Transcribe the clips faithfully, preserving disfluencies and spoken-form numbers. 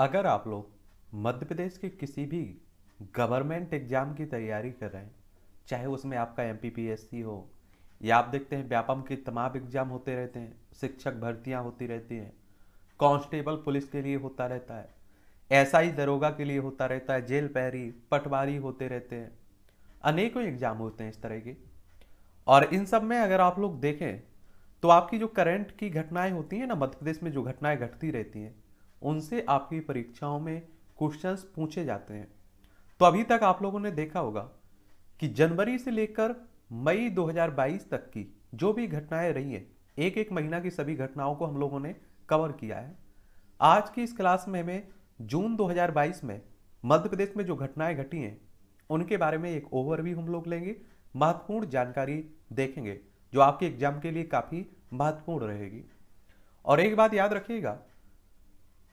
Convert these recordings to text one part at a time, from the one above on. अगर आप लोग मध्य प्रदेश के किसी भी गवर्नमेंट एग्जाम की तैयारी कर रहे हैं, चाहे उसमें आपका एमपीपीएससी हो या आप देखते हैं व्यापम के तमाम एग्जाम होते रहते हैं, शिक्षक भर्तियां होती रहती हैं, कांस्टेबल पुलिस के लिए होता रहता है, एसआई दरोगा के लिए होता रहता है, जेल प्रहरी पटवारी होते रहते हैं, अनेकों एग्जाम होते हैं इस तरह के। और इन सब में अगर आप लोग देखें तो आपकी जो करंट की घटनाएं होती हैं ना, मध्य प्रदेश में जो घटनाएं घटती रहती हैं उनसे आपकी परीक्षाओं में क्वेश्चंस पूछे जाते हैं। तो अभी तक आप लोगों ने देखा होगा कि जनवरी से लेकर मई दो हज़ार बाईस तक की जो भी घटनाएं रही हैं, एक एक महीना की सभी घटनाओं को हम लोगों ने कवर किया है। आज की इस क्लास में हमें जून दो हज़ार बाईस में मध्य प्रदेश में जो घटनाएं घटी हैं उनके बारे में एक ओवरव्यू हम लोग लेंगे, महत्वपूर्ण जानकारी देखेंगे जो आपके एग्जाम के लिए काफ़ी महत्वपूर्ण रहेगी। और एक बात याद रखिएगा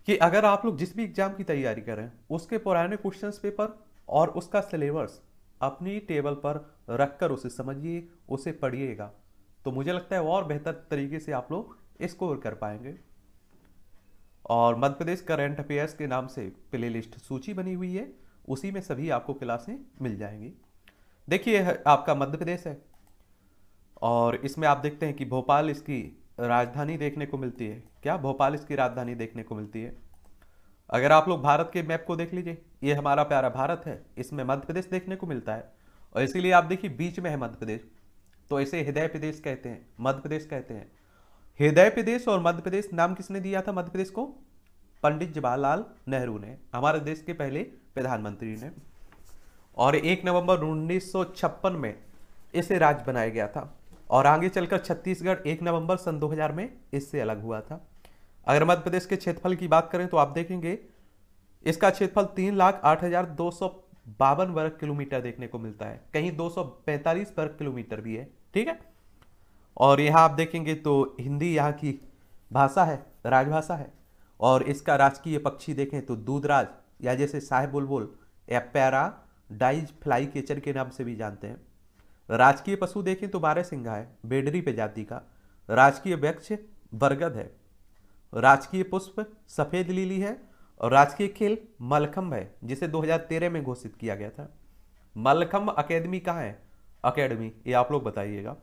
कि अगर आप लोग जिस भी एग्जाम की तैयारी करें उसके पुराने क्वेश्चंस पेपर और उसका सिलेबस अपनी टेबल पर रखकर उसे समझिए, उसे पढ़िएगा, तो मुझे लगता है और बेहतर तरीके से आप लोग स्कोर कर पाएंगे। और मध्य प्रदेश करंट अफेयर्स के नाम से प्लेलिस्ट सूची बनी हुई है, उसी में सभी आपको क्लासें मिल जाएंगी। देखिए, आपका मध्य प्रदेश है और इसमें आप देखते हैं कि भोपाल इसकी राजधानी देखने को मिलती है। क्या भोपाल इसकी राजधानी देखने को मिलती है? अगर आप लोग भारत के मैप को देख लीजिए, ये हमारा प्यारा भारत है, इसमें मध्य प्रदेश देखने को मिलता है और इसीलिए आप देखिए बीच में है मध्य प्रदेश, तो इसे हृदय प्रदेश कहते हैं, मध्य प्रदेश कहते हैं। हृदय प्रदेश और मध्य प्रदेश नाम किसने दिया था मध्य प्रदेश को? पंडित जवाहरलाल नेहरू ने, हमारे देश के पहले प्रधानमंत्री ने। और एक नवंबर उन्नीस सौ छप्पन में इसे राज्य बनाया गया था और आगे चलकर छत्तीसगढ़ एक नवंबर सन दो हज़ार में इससे अलग हुआ था। अगर मध्य प्रदेश के क्षेत्रफल की बात करें तो आप देखेंगे इसका क्षेत्रफल तीन लाख आठ हजार दो सौ बावन वर्ग किलोमीटर देखने को मिलता है, कहीं दो सौ पैंतालीस वर्ग किलोमीटर भी है, ठीक है। और यहाँ आप देखेंगे तो हिंदी यहाँ की भाषा है, राजभाषा है। और इसका राजकीय पक्षी देखें तो दूधराज या जैसे साहेब बुलबुल या पैरा डाइज फ्लाई केचर के नाम से भी जानते हैं। राजकीय पशु देखें तो बारहसिंघा है, बेडरी प्रजाति का। राजकीय वृक्ष बरगद है। राजकीय पुष्प सफेद लिली है। और राजकीय खेल मलखम्भ है, जिसे दो हज़ार तेरह में घोषित किया गया था। मलखम्भ अकेडमी कहाँ है? अकेडमी ये आप लोग बताइएगा।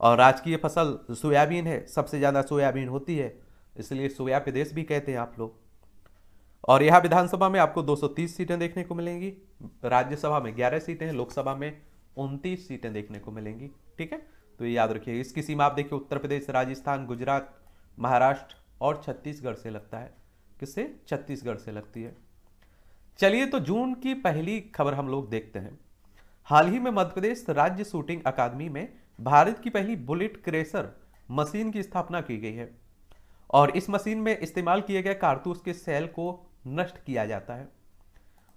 और राजकीय फसल सोयाबीन है, सबसे ज़्यादा सोयाबीन होती है, इसलिए सोया प्रदेश भी कहते हैं आप लोग। और यहाँ विधानसभा में आपको दो सौ तीस सीटें देखने को मिलेंगी, राज्यसभा में ग्यारह सीटें हैं, लोकसभा में उनतीस सीटें देखने को मिलेंगी, ठीक है। तो ये याद रखिए। इसकी सीमा आप देखिए उत्तर प्रदेश, राजस्थान, गुजरात, महाराष्ट्र और छत्तीसगढ़ से लगता है। किससे? छत्तीसगढ़ से लगती है। चलिए, तो जून की पहली खबर हम लोग देखते हैं। हाल ही में मध्य प्रदेश राज्य शूटिंग अकादमी में भारत की पहली बुलेट क्रेशर मशीन की स्थापना की गई है और इस मशीन में इस्तेमाल किए गए कारतूस के सेल को नष्ट किया जाता है।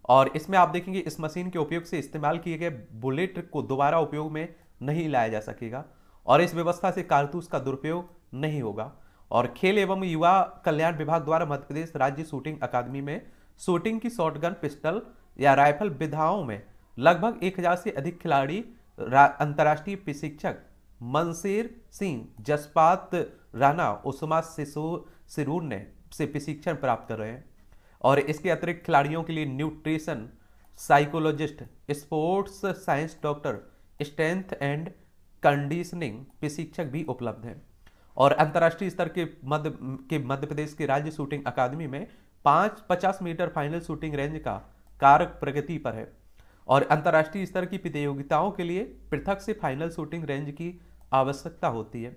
और इसमें आप देखेंगे इस मशीन के उपयोग से इस्तेमाल किए गए बुलेट को दोबारा उपयोग में नहीं लाया जा सकेगा और इस व्यवस्था से कारतूस का दुरुपयोग नहीं होगा। और खेल एवं युवा कल्याण विभाग द्वारा मध्य प्रदेश राज्य शूटिंग अकादमी में शूटिंग की शॉटगन, पिस्टल या राइफल विधाओं में लगभग एक हजार से अधिक खिलाड़ी अंतर्राष्ट्रीय प्रशिक्षक मनसेर सिंह, जसपात राणा, उस्मा सिरूर ने से प्रशिक्षण प्राप्त कर रहे हैं। और इसके अतिरिक्त खिलाड़ियों के लिए nutrition psychologist, sports science doctor, strength and conditioning प्रशिक्षक भी उपलब्ध हैं। और अंतर्राष्ट्रीय स्तर के मध्य के मध्य प्रदेश के राज्य शूटिंग अकादमी में पाँच पचास मीटर फाइनल शूटिंग रेंज का कार्य प्रगति पर है और अंतर्राष्ट्रीय स्तर की प्रतियोगिताओं के लिए पृथक से फाइनल शूटिंग रेंज की आवश्यकता होती है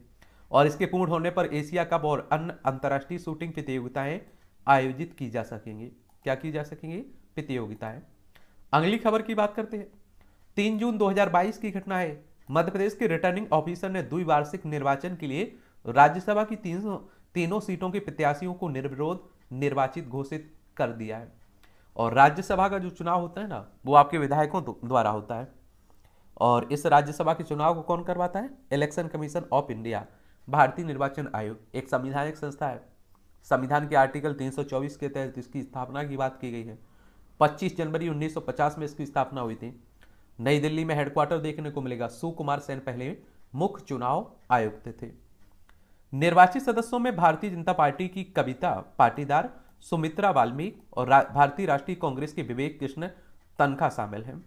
और इसके पूर्ण होने पर एशिया कप और अन्य अंतर्राष्ट्रीय शूटिंग प्रतियोगिताएं आयोजित की जा सकेंगी। क्या की जा सकेंगी? प्रतियोगिताएं। अगली खबर की बात करते हैं। तीन जून दो हज़ार बाईस की घटना है। मध्य प्रदेश के रिटर्निंग ऑफिसर ने द्विवार्षिक निर्वाचन के लिए राज्यसभा की तीन, तीनों सीटों के प्रत्याशियों को निर्विरोध निर्वाचित घोषित कर दिया है। और राज्यसभा का जो चुनाव होता है ना, वो आपके विधायकों द्वारा होता है और इस राज्यसभा के चुनाव को कौन करवाता है? इलेक्शन कमीशन ऑफ इंडिया, भारतीय निर्वाचन आयोग, एक संविधानिक संस्था है। संविधान के आर्टिकल तीन सौ चौबीस के तहत इसकी स्थापना की बात की गई है। पच्चीस जनवरी उन्नीस सौ पचास में इसकी स्थापना हुई थी। नई दिल्ली में हेडक्वार्टर देखने को मिलेगा। सुकुमार सेन पहले मुख्य चुनाव आयुक्त थे। निर्वाचित सदस्यों में भारतीय जनता पार्टी की कविता पाटीदार, सुमित्रा वाल्मीकि और रा, भारतीय राष्ट्रीय कांग्रेस के विवेक कृष्ण तनखा शामिल हैं।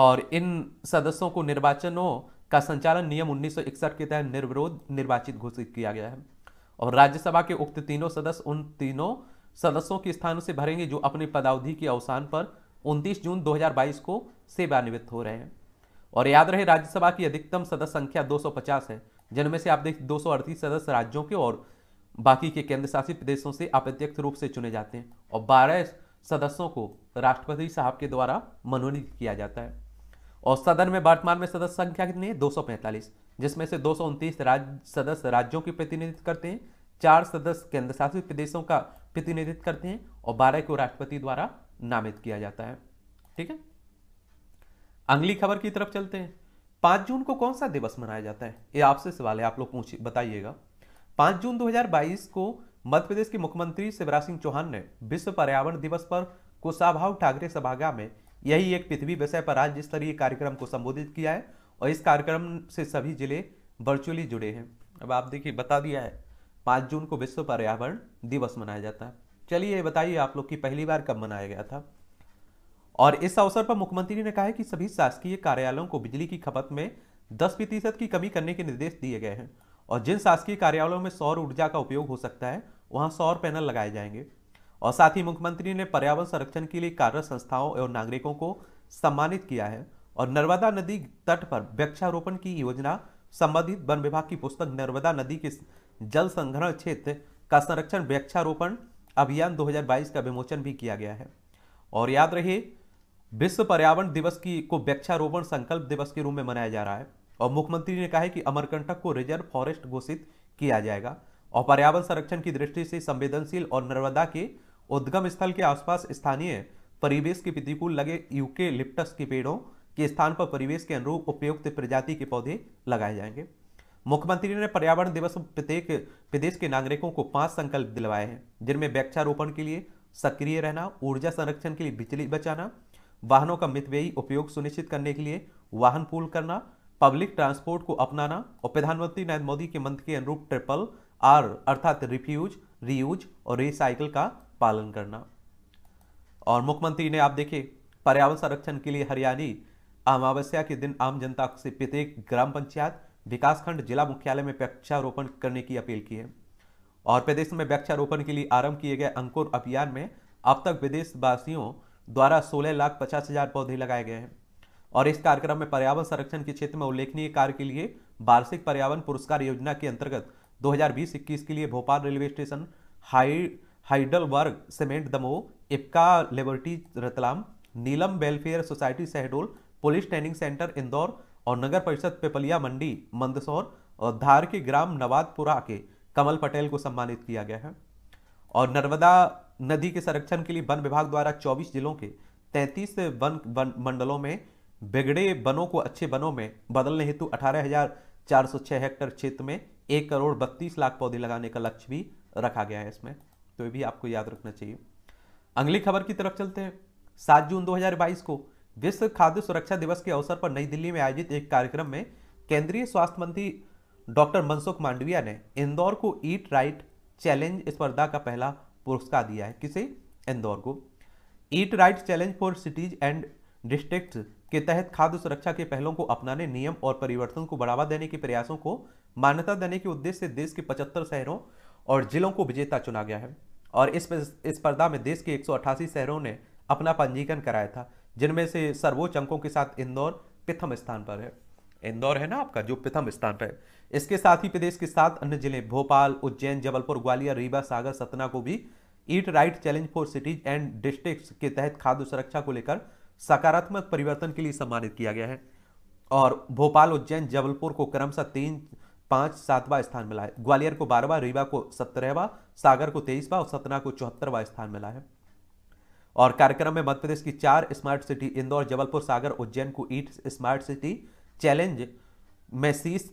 और इन सदस्यों को निर्वाचनों का संचालन नियम उन्नीस सौ इकसठ के तहत निर्विरोध निर्वाचित घोषित किया गया है। और राज्यसभा के उक्त तीनों सदस्य उन तीनों सदस्यों के स्थानों से भरेंगे जो अपनी पदावधि के अवसान पर उनतीस जून दो हज़ार बाईस को सेवानिवृत्त हो रहे हैं। और याद रहे राज्यसभा की अधिकतम सदस्य संख्या दो सौ पचास है, जिनमें से आप देखिए दो सौ अड़तीस सदस्य राज्यों के और बाकी के केंद्र शासित प्रदेशों से अप्रत्यक्ष रूप से चुने जाते हैं। और बारह सदस्यों को राष्ट्रपति साहब के द्वारा मनोनीत किया जाता है। और सदन में वर्तमान में सदस्य संख्या कितनी है? दो सौ पैंतालीस, जिसमें से दो सौ उनतीस राज्य सदस्य राज्यों की प्रतिनिधित्व करते हैं, चार सदस्य केंद्र शासित प्रदेशों का प्रतिनिधित्व करते हैं और बारह को राष्ट्रपति द्वारा नामित किया जाता है। ठीक है, अगली खबर की तरफ चलते हैं। पांच जून को कौन सा दिवस मनाया जाता है? ये आपसे सवाल है, आप लोग पूछिए बताइएगा। पांच जून दो हज़ार बाईस को मध्य प्रदेश के मुख्यमंत्री शिवराज सिंह चौहान ने विश्व पर्यावरण दिवस पर कुशाभाऊ ठाकरे सभागाह में यही एक पृथ्वी विषय पर राज्य स्तरीय कार्यक्रम को संबोधित किया है। और इस कार्यक्रम से सभी जिले वर्चुअली जुड़े हैं। अब आप देखिए बता दिया है पाँच जून को विश्व पर्यावरण दिवस मनाया जाता है। चलिए बताइए आप लोग कि पहली बार कब मनाया गया था। और इस अवसर पर मुख्यमंत्री ने कहा है कि सभी शासकीय कार्यालयों को बिजली की खपत में दस प्रतिशत की कमी करने के निर्देश दिए गए हैं। और जिन शासकीय कार्यालयों में सौर ऊर्जा का उपयोग हो सकता है वहां सौर पैनल लगाए जाएंगे। और साथ ही मुख्यमंत्री ने पर्यावरण संरक्षण के लिए कार्यरत संस्थाओं और नागरिकों को सम्मानित किया है। और नर्मदा नदी तट पर वृक्षारोपण की योजना संबंधित वन विभाग की पुस्तक नर्मदा नदी के जल संग्रहण क्षेत्र का संरक्षण वृक्षारोपण अभियान दो हज़ार बाईस का विमोचन भी किया गया है। और याद रहे विश्व पर्यावरण दिवस की को वृक्षारोपण संकल्प दिवस के रूप में मनाया जा रहा है। और मुख्यमंत्री ने कहा है कि अमरकंटक को रिजर्व फॉरेस्ट घोषित किया जाएगा। और पर्यावरण संरक्षण की दृष्टि से संवेदनशील और नर्मदा के उद्गम स्थल के आसपास स्थानीय परिवेश के प्रतिकूल लगे यूकेलिप्टस के पेड़ों के स्थान पर परिवेश के अनुरूप उपयुक्त प्रजाति के पौधे लगाए जाएंगे। मुख्यमंत्री ने पर्यावरण दिवस प्रत्येक प्रदेश के नागरिकों को पांच संकल्प दिलवाए हैं, जिनमें वृक्षारोपण के लिए सक्रिय रहना, ऊर्जा संरक्षण के लिए बिजली बचाना, वाहनों का मितव्ययी उपयोग सुनिश्चित करने के लिए वाहन पूल करना, पब्लिक ट्रांसपोर्ट को अपनाना और प्रधानमंत्री नरेंद्र मोदी के मंत्र के अनुरूप ट्रिपल आर अर्थात रिफ्यूज, रीयूज और रिसाइकिल का पालन करना। और मुख्यमंत्री ने आप देखिए पर्यावरण संरक्षण के लिए हरियाणी अमावस्या के दिन आम जनता से प्रत्येक ग्राम पंचायत, विकासखंड, जिला मुख्यालय में वृक्षारोपण करने की अपील की है। और प्रदेश में वृक्षारोपण के लिए आरंभ किए गए अंकुर अभियान में अब तक विदेशवासियों द्वारा सोलह लाख पचास हजार पौधे लगाए गए हैं। और इस कार्यक्रम में पर्यावरण संरक्षण के क्षेत्र में उल्लेखनीय कार्य के लिए वार्षिक पर्यावरण पुरस्कार योजना के अंतर्गत दो हज़ार बीस इक्कीस के लिए Bhopal railway station, high Heidelberg cement Damoh, Ipca laboratories Ratlam, Neelam welfare society Shahdol, police training centre Indore और नगर परिषद पिपलिया मंडी मंदसौर और धार के ग्राम नवादपुरा के कमल पटेल को सम्मानित किया गया है। और नर्मदा नदी के संरक्षण के लिए वन विभाग द्वारा चौबीस जिलों के तैंतीस वन मंडलों में बिगड़े वनों को अच्छे वनों में बदलने हेतु अठारह हजार चार सौ छह हेक्टेयर क्षेत्र में एक करोड़ बत्तीस लाख पौधे लगाने का लक्ष्य भी रखा गया है इसमें, तो ये भी आपको याद रखना चाहिए। अगली खबर की तरफ चलते हैं। सात जून दो हजार बाईस को विश्व खाद्य सुरक्षा दिवस के अवसर पर नई दिल्ली में आयोजित एक कार्यक्रम में केंद्रीय स्वास्थ्य मंत्री डॉक्टर मनसुख मांडविया ने इंदौर को ईट राइट चैलेंज स्पर्धा का पहला पुरस्कार दिया है। किसे? इंदौर को। Eat right challenge for cities and districts के तहत खाद्य सुरक्षा के पहलों को अपनाने, नियम और परिवर्तन को बढ़ावा देने के प्रयासों को मान्यता देने के उद्देश्य से देश के पचहत्तर शहरों और जिलों को विजेता चुना गया है। और इस स्पर्धा में देश के एक सौ अट्ठासी शहरों ने अपना पंजीकरण कराया था, जिनमें से सर्वोच्च अंकों के साथ इंदौर प्रथम स्थान पर है। इंदौर है ना आपका जो प्रथम स्थान पर है। इसके साथ ही प्रदेश के सात अन्य जिले भोपाल, उज्जैन, जबलपुर, ग्वालियर, रीवा, सागर, सतना को भी eat right challenge for cities and districts के तहत खाद्य सुरक्षा को लेकर सकारात्मक परिवर्तन के लिए सम्मानित किया गया है। और भोपाल, उज्जैन, जबलपुर को क्रमशः तीन, पांच, सातवां स्थान मिला है। ग्वालियर को बारहवां, रीवा को सत्रहवां, सागर को तेईसवां और सतना को चौहत्तरवां स्थान मिला है। और कार्यक्रम में मध्य प्रदेश की चार स्मार्ट सिटी इंदौर, जबलपुर, सागर, उज्जैन को ईट स्मार्ट सिटी चैलेंज में शीर्ष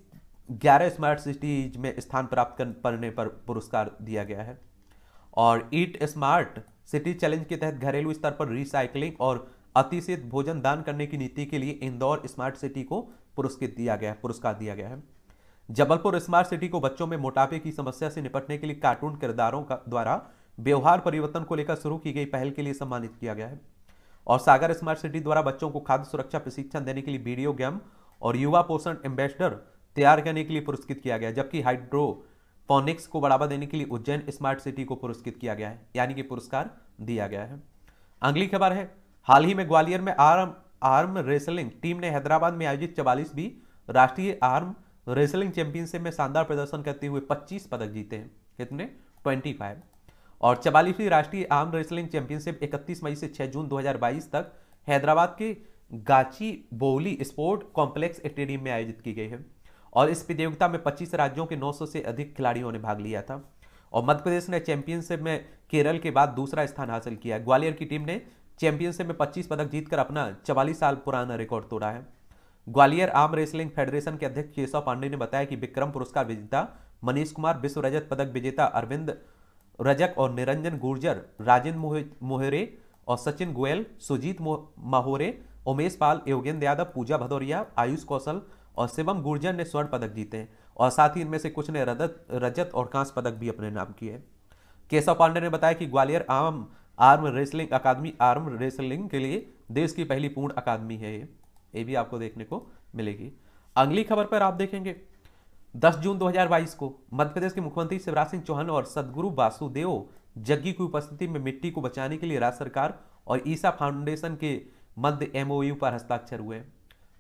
ग्यारह स्मार्ट सिटीज में स्थान प्राप्त करने पर पुरस्कार दिया गया है। और ईट स्मार्ट सिटी चैलेंज के तहत घरेलू स्तर पर रिसाइकलिंग और अतिशेष भोजन दान करने की नीति के लिए इंदौर स्मार्ट सिटी को पुरस्कृत दिया गया है पुरस्कार दिया गया है। जबलपुर स्मार्ट सिटी को बच्चों में मोटापे की समस्या से निपटने के लिए कार्टून किरदारों का द्वारा व्यवहार परिवर्तन को लेकर शुरू की गई पहल के लिए सम्मानित किया गया है। और सागर स्मार्ट सिटी द्वारा बच्चों को खाद्य सुरक्षा प्रशिक्षण देने के लिए वीडियो गेम और युवा पोषण एम्बेसडर तैयार करने के लिए पुरस्कृत किया गया, जबकि हाइड्रोपोनिक्स को बढ़ावा देने के लिए उज्जैन स्मार्ट सिटी को पुरस्कृत किया गया है, यानी कि पुरस्कार दिया गया है। अगली खबर है, हाल ही में ग्वालियर में आर्म आर्म रेसलिंग टीम ने हैदराबाद में आयोजित चवालीसवीं राष्ट्रीय आर्म रेसलिंग चैंपियनशिप में शानदार प्रदर्शन करते हुए पच्चीस पदक जीते हैं। कितने? पच्चीस। और चवालीसवीं राष्ट्रीय आर्म रेसलिंग चैंपियनशिप इकतीस मई से छह जून दो हज़ार बाईस तक हैदराबाद के Gachibowli sport complex stadium में आयोजित की गई है। और इस प्रतियोगिता में पच्चीस राज्यों के नौ सौ से अधिक खिलाड़ियों ने भाग लिया था। और मध्य प्रदेश ने चैंपियनशिप में केरल के बाद दूसरा स्थान हासिल किया। ग्वालियर की टीम ने चैंपियनशिप में पच्चीस पदक जीतकर अपना चवालीस साल पुराना रिकॉर्ड तोड़ा है। ग्वालियर आर्म रेसलिंग फेडरेशन के अध्यक्ष केशव पांडे ने बताया कि विक्रम पुरस्कार विजेता मनीष कुमार, विश्व रजत पदक विजेता अरविंद रजक और निरंजन गुर्जर, राजेंद्र मोहरे और सचिन गोयल, सुजीत माहोरे, उमेश पाल, योगेंद्र यादव, पूजा भदौरिया, आयुष कौशल और शिवम गुर्जर ने स्वर्ण पदक जीते हैं। और साथ ही इनमें से कुछ ने रजत रजत और कांस्य पदक भी अपने नाम किए। केशव पांडे ने बताया कि Gwalior arm arm wrestling academy arm wrestling के लिए देश की पहली पूर्ण अकादमी है। ये भी आपको देखने को मिलेगी। अगली खबर पर आप देखेंगे दस जून दो हज़ार बाईस को मध्य प्रदेश के मुख्यमंत्री शिवराज सिंह चौहान और सदगुरु वासुदेव जग्गी की उपस्थिति में मिट्टी को बचाने के लिए राज्य सरकार और ईशा फाउंडेशन के मध्य एमओयू पर हस्ताक्षर हुए।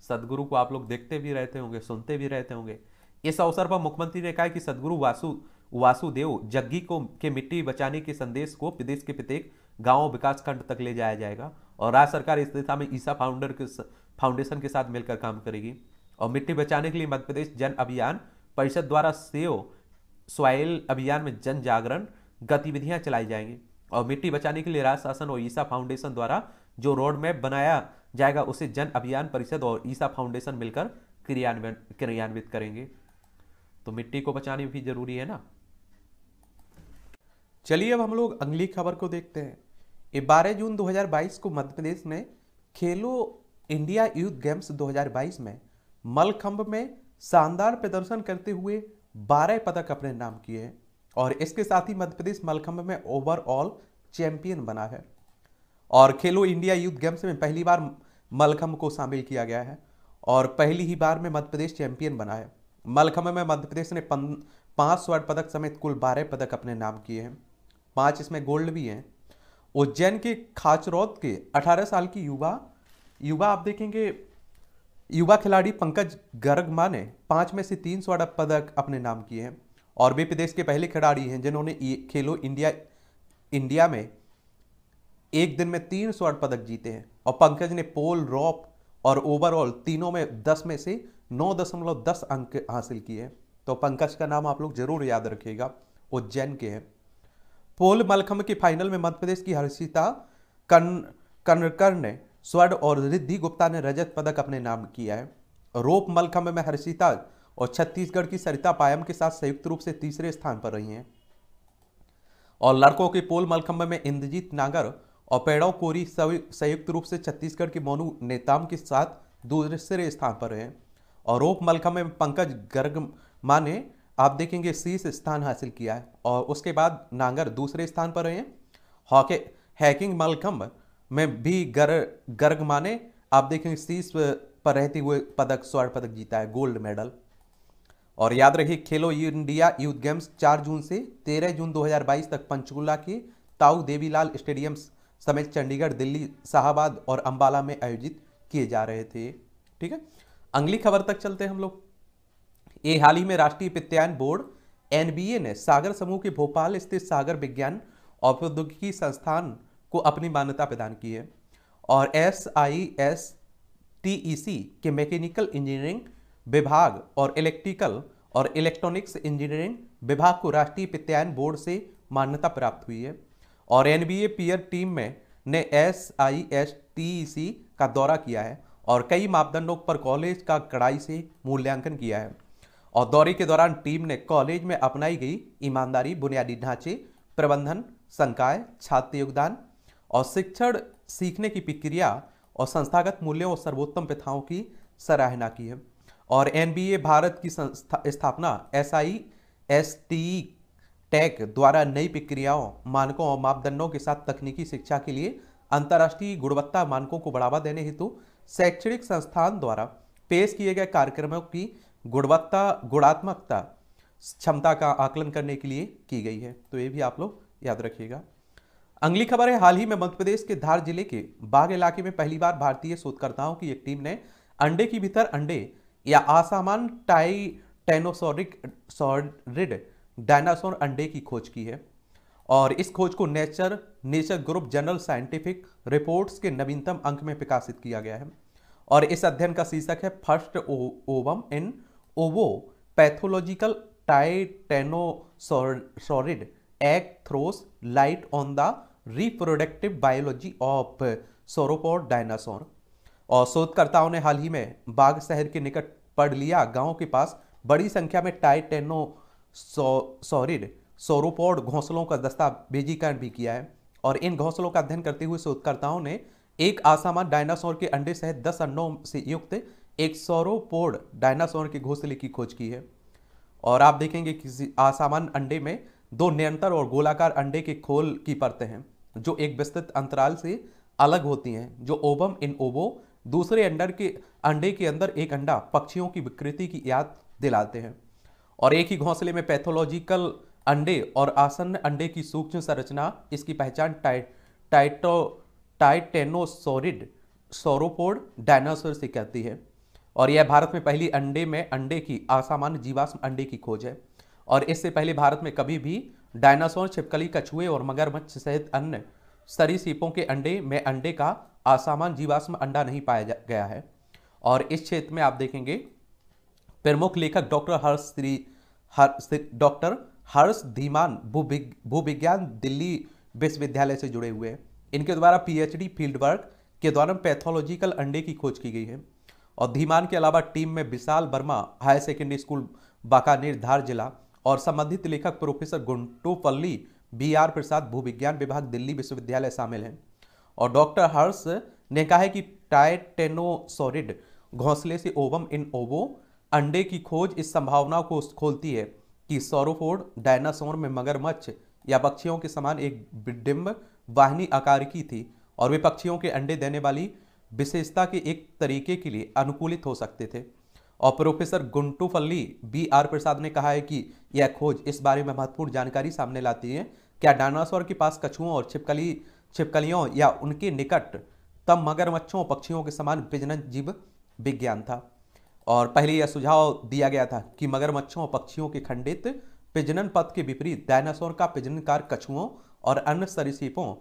सदगुरु को आप लोग देखते भी रहते होंगे, सुनते भी रहते होंगे। इस अवसर पर मुख्यमंत्री ने कहा कि सदगुरु वासु वासुदेव जग्गी को के मिट्टी बचाने के संदेश को प्रदेश के प्रत्येक गाँव विकास खंड तक ले जाया जाएगा और राज्य सरकार इस दिशा में ईशा फाउंडर के फाउंडेशन के साथ मिलकर काम करेगी। और मिट्टी बचाने के लिए मध्य प्रदेश जन अभियान परिषद द्वारा सेव सॉइल अभियान में जन जागरण गतिविधियां चलाई जाएंगी। और मिट्टी बचाने के लिए राज्य शासन और ईशा फाउंडेशन द्वारा जो रोड मैप बनाया जाएगा उसे जन अभियान परिषद और ईशा फाउंडेशन मिलकर क्रियान्वयन क्रियान्वित करेंगे। तो मिट्टी को बचाने भी जरूरी है ना। चलिए अब हम लोग अगली खबर को देखते हैं। बारह जून दो हजार बाईस को मध्य प्रदेश में खेलो इंडिया यूथ गेम्स दो हज़ार बाईस में मलखम्भ में शानदार प्रदर्शन करते हुए बारह पदक अपने नाम किए हैं। और इसके साथ ही मध्य प्रदेश मलखम्भ में ओवरऑल चैंपियन बना है। और खेलो इंडिया यूथ गेम्स में पहली बार मलखम्भ को शामिल किया गया है और पहली ही बार में मध्य प्रदेश चैंपियन बना है। मलखम्भ में मध्य प्रदेश ने पाँच स्वर्ण पदक समेत कुल बारह पदक अपने नाम किए हैं, पाँच इसमें गोल्ड भी हैं। उज्जैन के खाचरौद के अठारह साल की युवा युवा आप देखेंगे युवा खिलाड़ी पंकज गर्गमा ने पाँच में से तीन स्वर्ण पदक अपने नाम किए हैं। और वे प्रदेश के पहले खिलाड़ी हैं जिन्होंने खेलो इंडिया इंडिया में एक दिन में तीन स्वर्ण पदक जीते हैं। और पंकज ने पोल, रॉप और ओवरऑल तीनों में दस में से नौ दशमलव दस अंक हासिल किए हैं। तो पंकज का नाम आप लोग जरूर याद रखिएगा, उज्जैन के हैं। पोल मलखम्भ के फाइनल में मध्य प्रदेश की हर्षिता कनरकर ने स्वर्ण और रिद्धि गुप्ता ने रजत पदक अपने नाम किया है। रोप मलखम्भ में हर्षिता और छत्तीसगढ़ की सरिता पायम के साथ संयुक्त रूप से तीसरे स्थान पर रही हैं। और लड़कों के पोल मलखम्भ में इंद्रजीत नागर और पेड़ो कोरी संयुक्त रूप से छत्तीसगढ़ के मोनू नेताम के साथ दूसरे स्थान पर रहे। और रोप मलखम्भ में पंकज गर्गमा ने आप देखेंगे शीर्ष स्थान हासिल किया है और उसके बाद नागर दूसरे स्थान पर रहे। हॉकी हैकिंग मलखम्भ में भी गर गर्गमा ने आप देखेंगे शीर्ष पर रहते हुए पदक स्वर्ण पदक जीता है, गोल्ड मेडल। और याद रखिए खेलो इंडिया यूथ गेम्स चार जून से तेरह जून दो हज़ार बाईस तक पंचकूला के ताऊ देवीलाल स्टेडियम समेत चंडीगढ़, दिल्ली, शाहबाद और अंबाला में आयोजित किए जा रहे थे। ठीक है, अगली खबर तक चलते हैं हम लोग। ये हाल ही में राष्ट्रीय विज्ञान बोर्ड एन बी ए ने सागर समूह के भोपाल स्थित सागर विज्ञान और प्रौद्योगिकी संस्थान को अपनी मान्यता प्रदान की है। और S I S T E C के मैकेनिकल इंजीनियरिंग विभाग और इलेक्ट्रिकल और इलेक्ट्रॉनिक्स इंजीनियरिंग विभाग को राष्ट्रीय विज्ञान बोर्ड से मान्यता प्राप्त हुई है। और N B A peer team में ने S I S T E C का दौरा किया है और कई मापदंडों पर कॉलेज का कड़ाई से मूल्यांकन किया है। और दौरे के दौरान टीम ने कॉलेज में अपनाई गई ईमानदारी, बुनियादी ढांचे, प्रबंधन, संकाय, छात्र योगदान और शिक्षण, सीखने की प्रक्रिया और संस्थागत मूल्यों और सर्वोत्तम प्रथाओं की सराहना की है। और एन बी ए भारत की स्थापना S I S T E tech द्वारा नई प्रक्रियाओं, मानकों और मापदंडों के साथ तकनीकी शिक्षा के लिए अंतर्राष्ट्रीय गुणवत्ता मानकों को बढ़ावा देने हेतु शैक्षणिक संस्थान द्वारा पेश किए गए कार्यक्रमों की गुणवत्ता, गुणात्मकता, क्षमता का आकलन करने के लिए की गई है। तो ये भी आप लोग याद रखिएगा। अगली खबर है, हाल ही में मध्य प्रदेश के धार जिले के बाग इलाके में पहली बार भारतीय शोधकर्ताओं की एक टीम ने अंडे के भीतर अंडे या असामान्य टाइटेनोसॉरिक सॉरिड डायनासोर अंडे की खोज की है और इस खोज को nature nature group journal scientific reports के नवीनतम अंक में प्रकाशित किया गया है। और इस अध्ययन का शीर्षक है first ovum in ovo pathological titanosaurid egg throws light on the reproductive biology of sauropod dinosaur. और शोधकर्ताओं ने हाल ही में बाग शहर के निकट पड़लिया गांव के पास बड़ी संख्या में टाइटेनो सॉरिड सोरोपोड घोंसलों का दस्तावेजीकरण भी किया है। और इन घोंसलों का अध्ययन करते हुए शोधकर्ताओं ने एक असामान्य डायनासोर के अंडे सहित दस अंडों से युक्त एक सोरोपोड डायनासोर के घोंसले की खोज की है। और आप देखेंगे किसी असामान्य अंडे में दो निरंतर और गोलाकार अंडे के खोल की परतें हैं जो एक विस्तृत अंतराल से अलग होती हैं, जो ओवम इन ओवो दूसरे अंडर के अंडे के अंदर एक अंडा पक्षियों की विकृति की याद दिलाते हैं। और एक ही घोंसले में पैथोलॉजिकल अंडे और आसन्न अंडे की सूक्ष्म संरचना, इसकी पहचान टाइटो टाइटेनोसॉरिड सोरोपोड डायनासोर से करती है। और यह भारत में पहली अंडे में अंडे की असामान्य जीवाश्म अंडे की खोज है। और इससे पहले भारत में कभी भी डायनासोर, छिपकली, कछुए और मगरमच्छ सहित अन्य सरीसृपों के अंडे में अंडे का असामान्य जीवाश्म अंडा नहीं पाया गया है। और इस क्षेत्र में आप देखेंगे प्रमुख लेखक डॉक्टर हर्ष श्री हर डॉक्टर हर्ष धीमान भूविज्ञान दिल्ली विश्वविद्यालय से जुड़े हुए हैं। इनके द्वारा पीएचडी फील्ड वर्क के दौरान पैथोलॉजिकल अंडे की खोज की गई है। और धीमान के अलावा टीम में Vishal Verma, higher secondary school Bakaner, Dhar जिला, और संबंधित लेखक professor Guntupalli B R Prasad, भूविज्ञान विभाग, दिल्ली विश्वविद्यालय शामिल हैं। और डॉक्टर हर्ष ने कहा है कि टाइटेनोसॉरिड घोंसले से ओवम इन ओवो अंडे की खोज इस संभावना को खोलती है कि सोरोपोड डायनासोर में मगरमच्छ या पक्षियों के समान एक विडिम्ब वाहिनी आकार की थी और वे पक्षियों के अंडे देने वाली विशेषता के एक तरीके के लिए अनुकूलित हो सकते थे। और professor Guntupalli B R Prasad ने कहा है कि यह खोज इस बारे में महत्वपूर्ण जानकारी सामने लाती है क्या डायनासोर के पास कछुओं और छिपकली छिपकलियों या उनके निकट तब मगरमच्छों और पक्षियों के समान प्रजनन जीव विज्ञान था। और पहले यह सुझाव दिया गया था कि मगरमच्छों और पक्षियों के खंडित प्रजनन पथ के विपरीत डायनासोर का प्रजनन कार्य कछुओं और अन्य सरीसृपों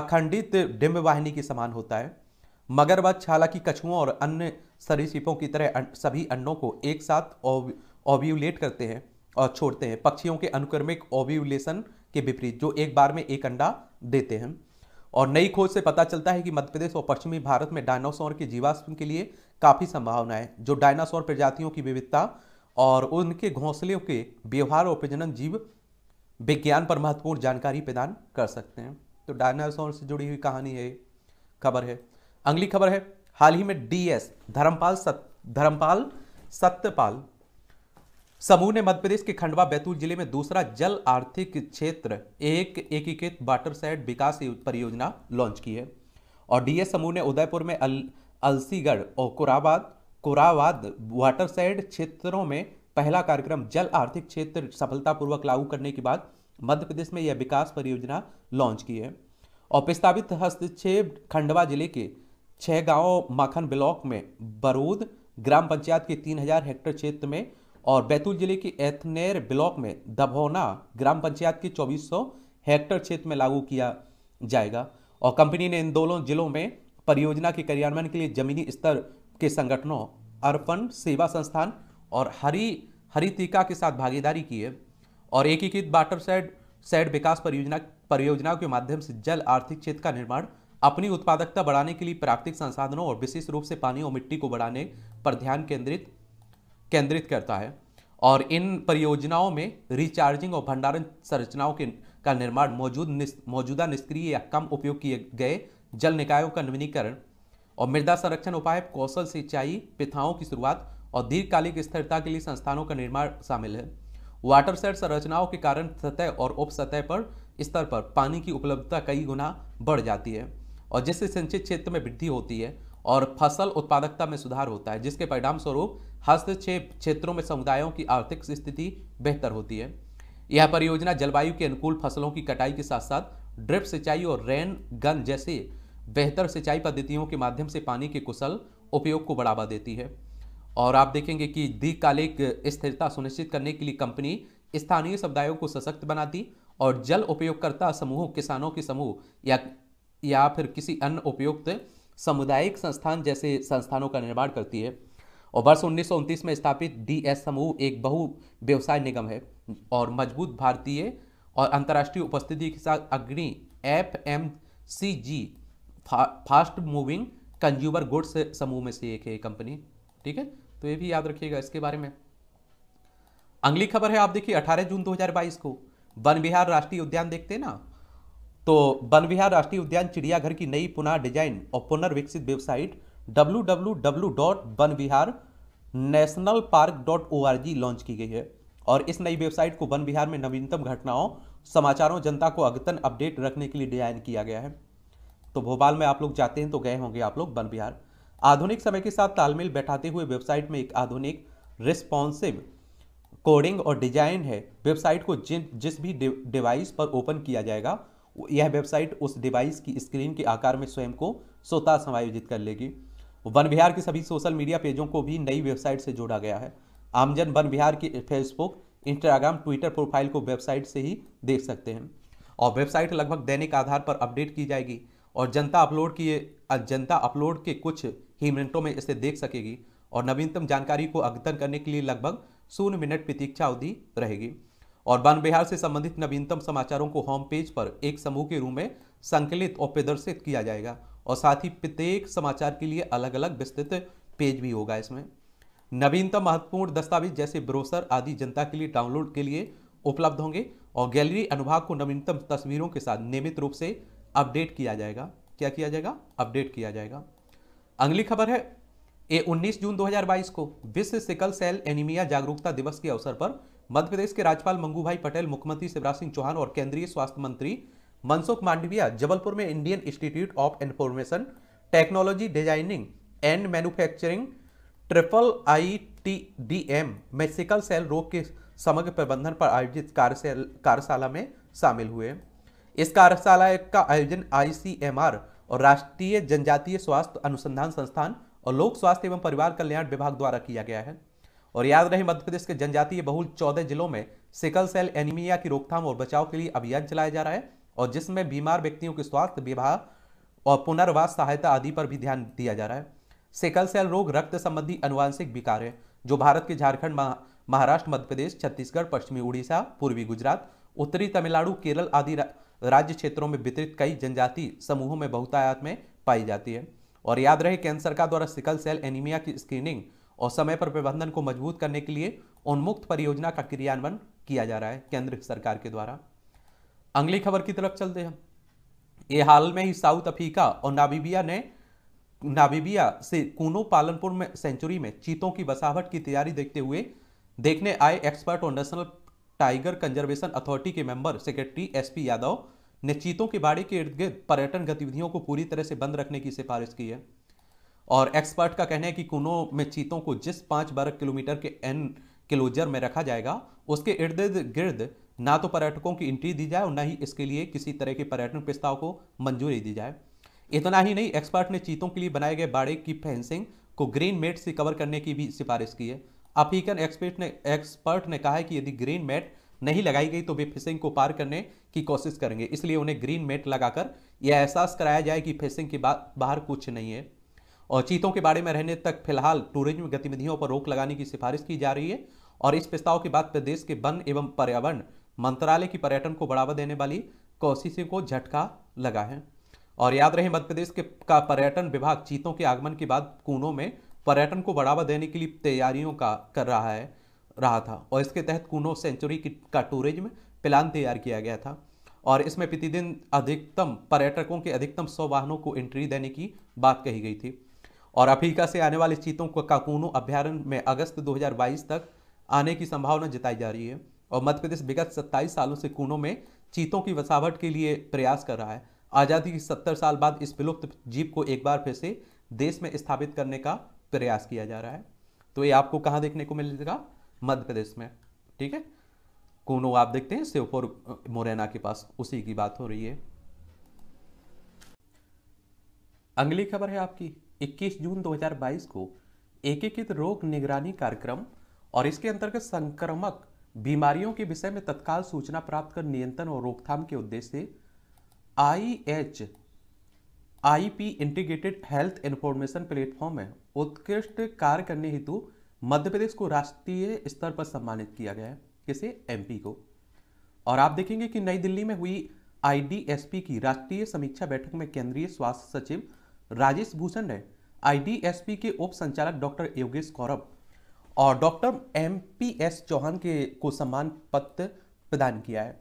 अखंडित डिम्ब वाहिनी के समान होता है। मगरमच्छ हालांकि कछुओं और अन्य सरीसृपों की तरह सभी अंडों को एक साथ ओव्यूलेट करते हैं और छोड़ते हैं, पक्षियों के अनुक्रमिक ओव्यूलेशन के विपरीत जो एक बार में एक अंडा देते हैं। और नई खोज से पता चलता है कि मध्य प्रदेश और पश्चिमी भारत में डायनासोर के जीवाश्म के लिए काफ़ी संभावना है जो डायनासोर प्रजातियों की विविधता और उनके घोंसलों के व्यवहार और प्रजनन जीव विज्ञान पर महत्वपूर्ण जानकारी प्रदान कर सकते हैं। तो डायनासोर से जुड़ी हुई कहानी है, खबर है। अगली खबर है, हाल ही में डीएस धर्मपाल सत्य धर्मपाल सत्यपाल समूह ने मध्य प्रदेश के खंडवा बैतूल जिले में दूसरा जल आर्थिक क्षेत्र एक एकीकृत वाटर शेड विकास परियोजना लॉन्च की है। और डीएस समूह ने उदयपुर में अल अलसीगढ़ और कोराबाद कोराबाद वाटर शेड क्षेत्रों में पहला कार्यक्रम जल आर्थिक क्षेत्र सफलतापूर्वक लागू करने के बाद मध्य प्रदेश में यह विकास परियोजना लॉन्च की है। और प्रस्तावित हस्तक्षेप खंडवा जिले के छह गाँव माखन ब्लॉक में बरूद ग्राम पंचायत के तीन हजार हेक्टेयर क्षेत्र में और बैतूल जिले के एथनेर ब्लॉक में दभोना ग्राम पंचायत के चौबीस सौ हेक्टेयर क्षेत्र में लागू किया जाएगा। और कंपनी ने इन दोनों जिलों में परियोजना के क्रियान्वयन के लिए जमीनी स्तर के संगठनों, अर्पण सेवा संस्थान और हरी हरितिका के साथ भागीदारी की है। और एकीकृत वाटर शेड शेड विकास परियोजना परियोजनाओं के माध्यम से जल आर्थिक क्षेत्र का निर्माण अपनी उत्पादकता बढ़ाने के लिए प्राकृतिक संसाधनों और विशेष रूप से पानी और मिट्टी को बढ़ाने पर ध्यान केंद्रित केंद्रित करता है। और इन परियोजनाओं में रिचार्जिंग और भंडारण संरचनाओं के का निर्माण, मौजूद निस, मौजूदा निष्क्रिय या कम उपयोग किए गए जल निकायों का नवीनीकरण और मृदा संरक्षण उपाय, कौशल सिंचाई प्रथाओं की शुरुआत और दीर्घकालिक स्थिरता के लिए संस्थानों का निर्माण शामिल है। वाटरशेड संरचनाओं के कारण सतह और उपसतह पर स्तर पर पानी की उपलब्धता कई गुना बढ़ जाती है और जिससे सिंचित क्षेत्र में वृद्धि होती है और फसल उत्पादकता में सुधार होता है, जिसके परिणाम स्वरूप हस्तक्षेप क्षेत्रों में समुदायों की आर्थिक स्थिति बेहतर होती है। यह परियोजना जलवायु के अनुकूल फसलों की कटाई के साथ साथ ड्रिप सिंचाई और रेन गन जैसे बेहतर सिंचाई पद्धतियों के माध्यम से पानी के कुशल उपयोग को बढ़ावा देती है। और आप देखेंगे कि दीर्घकालिक स्थिरता सुनिश्चित करने के लिए कंपनी स्थानीय समुदायों को सशक्त बनाती और जल उपयोगकर्ता समूहों, किसानों के समूह या या फिर किसी अन्य उपयुक्त सामुदायिक संस्थान जैसे संस्थानों का निर्माण करती है। और वर्ष उन्नीस सौ उनतीस में स्थापित डी एस समूह एक बहु व्यवसाय निगम है और मजबूत भारतीय और अंतर्राष्ट्रीय उपस्थिति के साथ अग्रणी F M C G fast moving consumer goods समूह में से एक है कंपनी। ठीक है, तो ये भी याद रखिएगा इसके बारे में। अगली खबर है, आप देखिए अठारह जून दो हज़ार बाईस को वन विहार राष्ट्रीय उद्यान देखते हैं ना, तो वन विहार राष्ट्रीय उद्यान चिड़ियाघर की नई पुनः डिजाइन और पुनर्विकसित website W W W dot Van Vihar national park dot O R G launch की गई है। और इस नई वेबसाइट को वन विहार में नवीनतम घटनाओं, समाचारों, जनता को अद्यतन अपडेट रखने के लिए डिजाइन किया गया है। तो भोपाल में आप लोग जाते हैं तो गए होंगे आप लोग वन विहार। आधुनिक समय के साथ तालमेल बैठाते हुए वेबसाइट में एक आधुनिक रिस्पॉन्सिव कोडिंग और डिजाइन है। वेबसाइट को जिन जिस भी डिवाइस पर ओपन किया जाएगा, यह वेबसाइट उस डिवाइस की स्क्रीन के आकार में स्वयं को स्वतः समायोजित कर लेगी। वन विहार के सभी सोशल मीडिया पेजों को भी नई वेबसाइट से जोड़ा गया है। आमजन वन विहार के फेसबुक, इंस्टाग्राम, ट्विटर प्रोफाइल को वेबसाइट से ही देख सकते हैं और वेबसाइट लगभग दैनिक आधार पर अपडेट की जाएगी और जनता अपलोड किए जनता अपलोड के कुछ ही मिनटों में इसे देख सकेगी और नवीनतम जानकारी को अद्यतन करने के लिए लगभग शून्य मिनट प्रतीक्षा अवधि रहेगी। और वन विहार से संबंधित नवीनतम समाचारों को होम पेज पर एक समूह के रूप में संकलित और प्रदर्शित किया जाएगा और साथ ही प्रत्येक समाचार के लिए अलग अलग विस्तृत पेज भी होगा। इसमें नवीनतम महत्वपूर्ण दस्तावेज जैसे ब्रोशर आदि जनता के लिए डाउनलोड के लिए उपलब्ध होंगे और गैलरी अनुभाग को नवीनतम तस्वीरों के साथ नियमित रूप से अपडेट किया जाएगा। क्या किया जाएगा? अपडेट किया जाएगा। अगली खबर है ये उन्नीस जून दो हज़ार बाईस को विश्व सिकल सेल एनीमिया जागरूकता दिवस के अवसर पर मध्य प्रदेश के राज्यपाल मंगू भाई पटेल, मुख्यमंत्री शिवराज सिंह चौहान और केंद्रीय स्वास्थ्य मंत्री मनसुख मांडविया जबलपुर में Indian institute of information technology designing and manufacturing triple I T D M में सिकल सेल रोग के समग्र प्रबंधन पर आयोजित कार्यशाला में शामिल हुए। इस कार्यशाला का आयोजन आई सी एम आर और राष्ट्रीय जनजातीय स्वास्थ्य अनुसंधान संस्थान और लोक स्वास्थ्य एवं परिवार कल्याण विभाग द्वारा किया गया है। और याद रहे, मध्य प्रदेश के जनजातीय बहुल चौदह जिलों में सिकल सेल एनीमिया की रोकथाम और बचाव के लिए अभियान चलाया जा रहा है और जिसमें बीमार व्यक्तियों के स्वास्थ्य, विवाह और पुनर्वास सहायता आदि पर भी ध्यान दिया जा रहा है। सिकल सेल रोग रक्त संबंधी अनुवांशिक विकार है जो भारत के झारखंड, महाराष्ट्र, मध्य प्रदेश, छत्तीसगढ़, पश्चिमी उड़ीसा, पूर्वी गुजरात, उत्तरी तमिलनाडु, केरल आदि राज्य क्षेत्रों में वितरित कई जनजाति समूहों में बहुतायत में पाई जाती है। और याद रहे, केंद्र सरकार द्वारा सिकल सेल एनीमिया की स्क्रीनिंग और समय पर प्रबंधन को मजबूत करने के लिए उन्मुक्त परियोजना का क्रियान्वयन किया जा रहा है केंद्र सरकार के द्वारा। अगली खबर की तरफ चलते हैं। ये हाल में ही साउथ अफ्रीका और नामीबिया ने नामीबिया से कूनो पालनपुर में सेंचुरी में चीतों की बसावट की तैयारी देखते हुए देखने आए एक्सपर्ट और नेशनल टाइगर कंजर्वेशन अथॉरिटी के member secretary S P Yadav ने चीतों के बाड़े के इर्द गिर्द पर्यटन गतिविधियों को पूरी तरह से बंद रखने की सिफारिश की है। और एक्सपर्ट का कहना है कि कूनो में चीतों को जिस पाँच वर्ग किलोमीटर के एन क्लोजर में रखा जाएगा, उसके इर्द गिर्द ना तो पर्यटकों की एंट्री दी जाए और ना ही इसके लिए किसी तरह के पर्यटन प्रस्ताव को मंजूरी दी जाए। इतना ही नहीं, एक्सपर्ट ने चीतों के लिए बनाए गए बाड़े की फेंसिंग को ग्रीन मैट से कवर करने की भी सिफारिश की है। अफ्रीकन एक्सपर्ट ने एक्सपर्ट ने कहा है कि यदि ग्रीन मैट नहीं लगाई गई तो वे फेंसिंग को पार करने की कोशिश करेंगे, इसलिए उन्हें ग्रीन मैट लगाकर यह एहसास कराया जाए कि फेंसिंग के बाहर कुछ नहीं है। और चीतों के बाड़े में रहने तक फिलहाल टूरिज्म गतिविधियों पर रोक लगाने की सिफारिश की जा रही है। और इस प्रस्ताव के बाद प्रदेश के वन एवं पर्यावरण मंत्रालय की पर्यटन को बढ़ावा देने वाली कोशिशों को झटका लगा है। और याद रहे, मध्य प्रदेश के का पर्यटन विभाग चीतों के आगमन के बाद कूनों में पर्यटन को बढ़ावा देने के लिए तैयारियों का कर रहा है रहा था और इसके तहत कूनो सेंचुरी का टूरिज्म प्लान तैयार किया गया था। और इसमें प्रतिदिन अधिकतम पर्यटकों के अधिकतम सौ वाहनों को एंट्री देने की बात कही गई थी। और अफ्रीका से आने वाले चीतों का कूनो अभ्यारण्य में अगस्त दो हज़ार बाईस तक आने की संभावना जताई जा रही है। और मध्य प्रदेश विगत सत्ताईस सालों से कूनों में चीतों की बसावट के लिए प्रयास कर रहा है। आज़ादी की सत्तर साल बाद इस विलुप्त जीव को एक बार फिर से देश में स्थापित करने का प्रयास किया जा रहा है। तो ये आपको कहाँ देखने को मिलेगा? मध्य प्रदेश में, ठीक है। कूनो आप देखते हैं श्योपुर मुरैना के पास, उसी की बात हो रही है। अगली खबर है आपकी इक्कीस जून दो हज़ार बाईस को एकीकृत रोग निगरानी कार्यक्रम और इसके अंतर्गत संक्रामक बीमारियों के विषय में तत्काल सूचना प्राप्त कर नियंत्रण और रोकथाम के उद्देश्य से I H I P integrated health information platform में उत्कृष्ट कार्य करने हेतु मध्य प्रदेश को राष्ट्रीय स्तर पर सम्मानित किया गया है। किसे? एमपी को। और आप देखेंगे कि नई दिल्ली में हुई आई डी एस पी की राष्ट्रीय समीक्षा बैठक में केंद्रीय स्वास्थ्य सचिव राजेश भूषण ने आई डी एस पी के उप संचालक डॉक्टर योगेश कौरव और doctor M P S Chauhan के को सम्मान पत्र प्रदान किया है।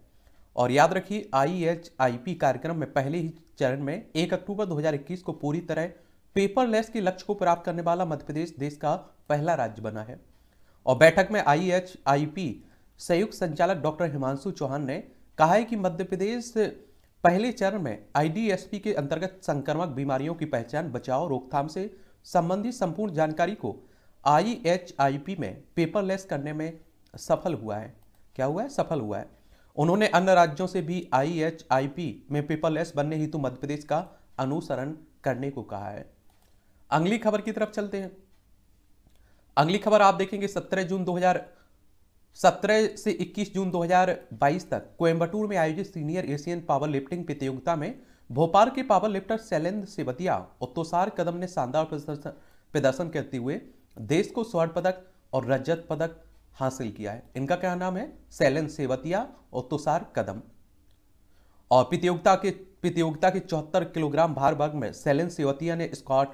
और याद रखिए आई एच आई पी कार्यक्रम में पहले ही चरण में एक अक्टूबर दो हज़ार इक्कीस को पूरी तरह पेपरलेस के लक्ष्य को प्राप्त करने वाला मध्य प्रदेश देश का पहला राज्य बना है। और बैठक में आई एच आई पी संयुक्त संचालक डॉक्टर हिमांशु चौहान ने कहा है कि मध्य प्रदेश पहले चरण में आई डी एस पी के अंतर्गत संक्रामक बीमारियों की पहचान, बचाव, रोकथाम से संबंधित संपूर्ण जानकारी को आई एच आई पी में पेपरलेस करने में सफल हुआ है। क्या हुआ है? सफल हुआ है। उन्होंने अन्य राज्यों से भी आई एच आई पी में पेपरलेस बनने हेतु मध्य प्रदेश का अनुसरण करने को कहा है। अगली खबर की तरफ चलते हैं। अगली खबर आप देखेंगे सत्रह जून दो हज़ार सत्रह से इक्कीस जून दो हज़ार बाईस तक कोयम्बटूर में आयोजित सीनियर एशियन पावर लिफ्टिंग प्रतियोगिता में भोपाल के पावर लिफ्टर शैलेंद्र सेवतिया और तुषार कदम ने शानदार प्रदर्शन करते हुए देश को स्वर्ण पदक और रजत पदक हासिल किया है। इनका क्या नाम है? शैलेंद्र सेवतिया और तुषार कदम। और प्रतियोगिता के प्रतियोगिता के चौहत्तर किलोग्राम भार वर्ग में शैलेंद्र सेवतिया ने स्कॉट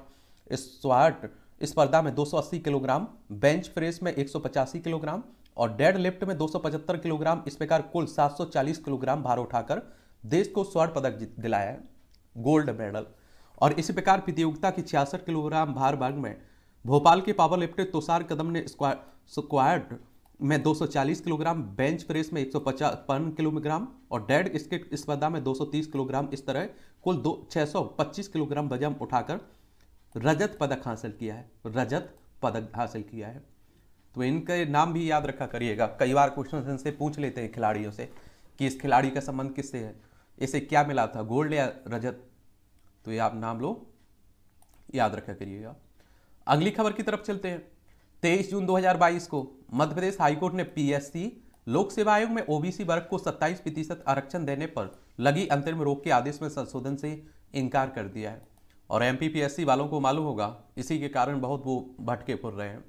स्वाट स्पर्धा में दो सौ अस्सी किलोग्राम, बेंच प्रेस में एक सौ पचासी किलोग्राम और डेड लिफ्ट में दो सौ पचहत्तर किलोग्राम, इस प्रकार कुल सात सौ चालीस किलोग्राम भार उठाकर देश को स्वर्ण पदक जीत दिलाया है, गोल्ड मेडल। और इसी प्रकार प्रतियोगिता के छियासठ किलोग्राम भार वर्ग में भोपाल के पावर लिफ्टर तुषार कदम ने स्क्वाड में दो सौ चालीस किलोग्राम, बेंच प्रेस में एक सौ पचपन किलोग्राम और डेड स्किट स्पर्धा में दो सौ तीस किलोग्राम, इस तरह कुल दो छः सौ पच्चीस किलोग्राम वजन उठाकर रजत पदक हासिल किया है, रजत पदक हासिल किया है। तो इनके नाम भी याद रखा करिएगा। कई बार क्वेश्चन इनसे पूछ लेते हैं खिलाड़ियों से कि इस खिलाड़ी का संबंध किससे है, इसे क्या मिला था, गोल्ड या रजत। तो ये आप नाम लोग याद रखा करिएगा। अगली खबर की तरफ चलते हैं। तेईस जून दो हज़ार बाईस को मध्य प्रदेश हाईकोर्ट ने पी एस सी लोक सेवा आयोग में ओ बी सी वर्ग को सत्ताईस प्रतिशत आरक्षण देने पर लगी अंतरिम रोक के आदेश में संशोधन से इनकार कर दिया है। और M P P S C वालों को मालूम होगा, इसी के कारण बहुत वो भटके फिर रहे हैं।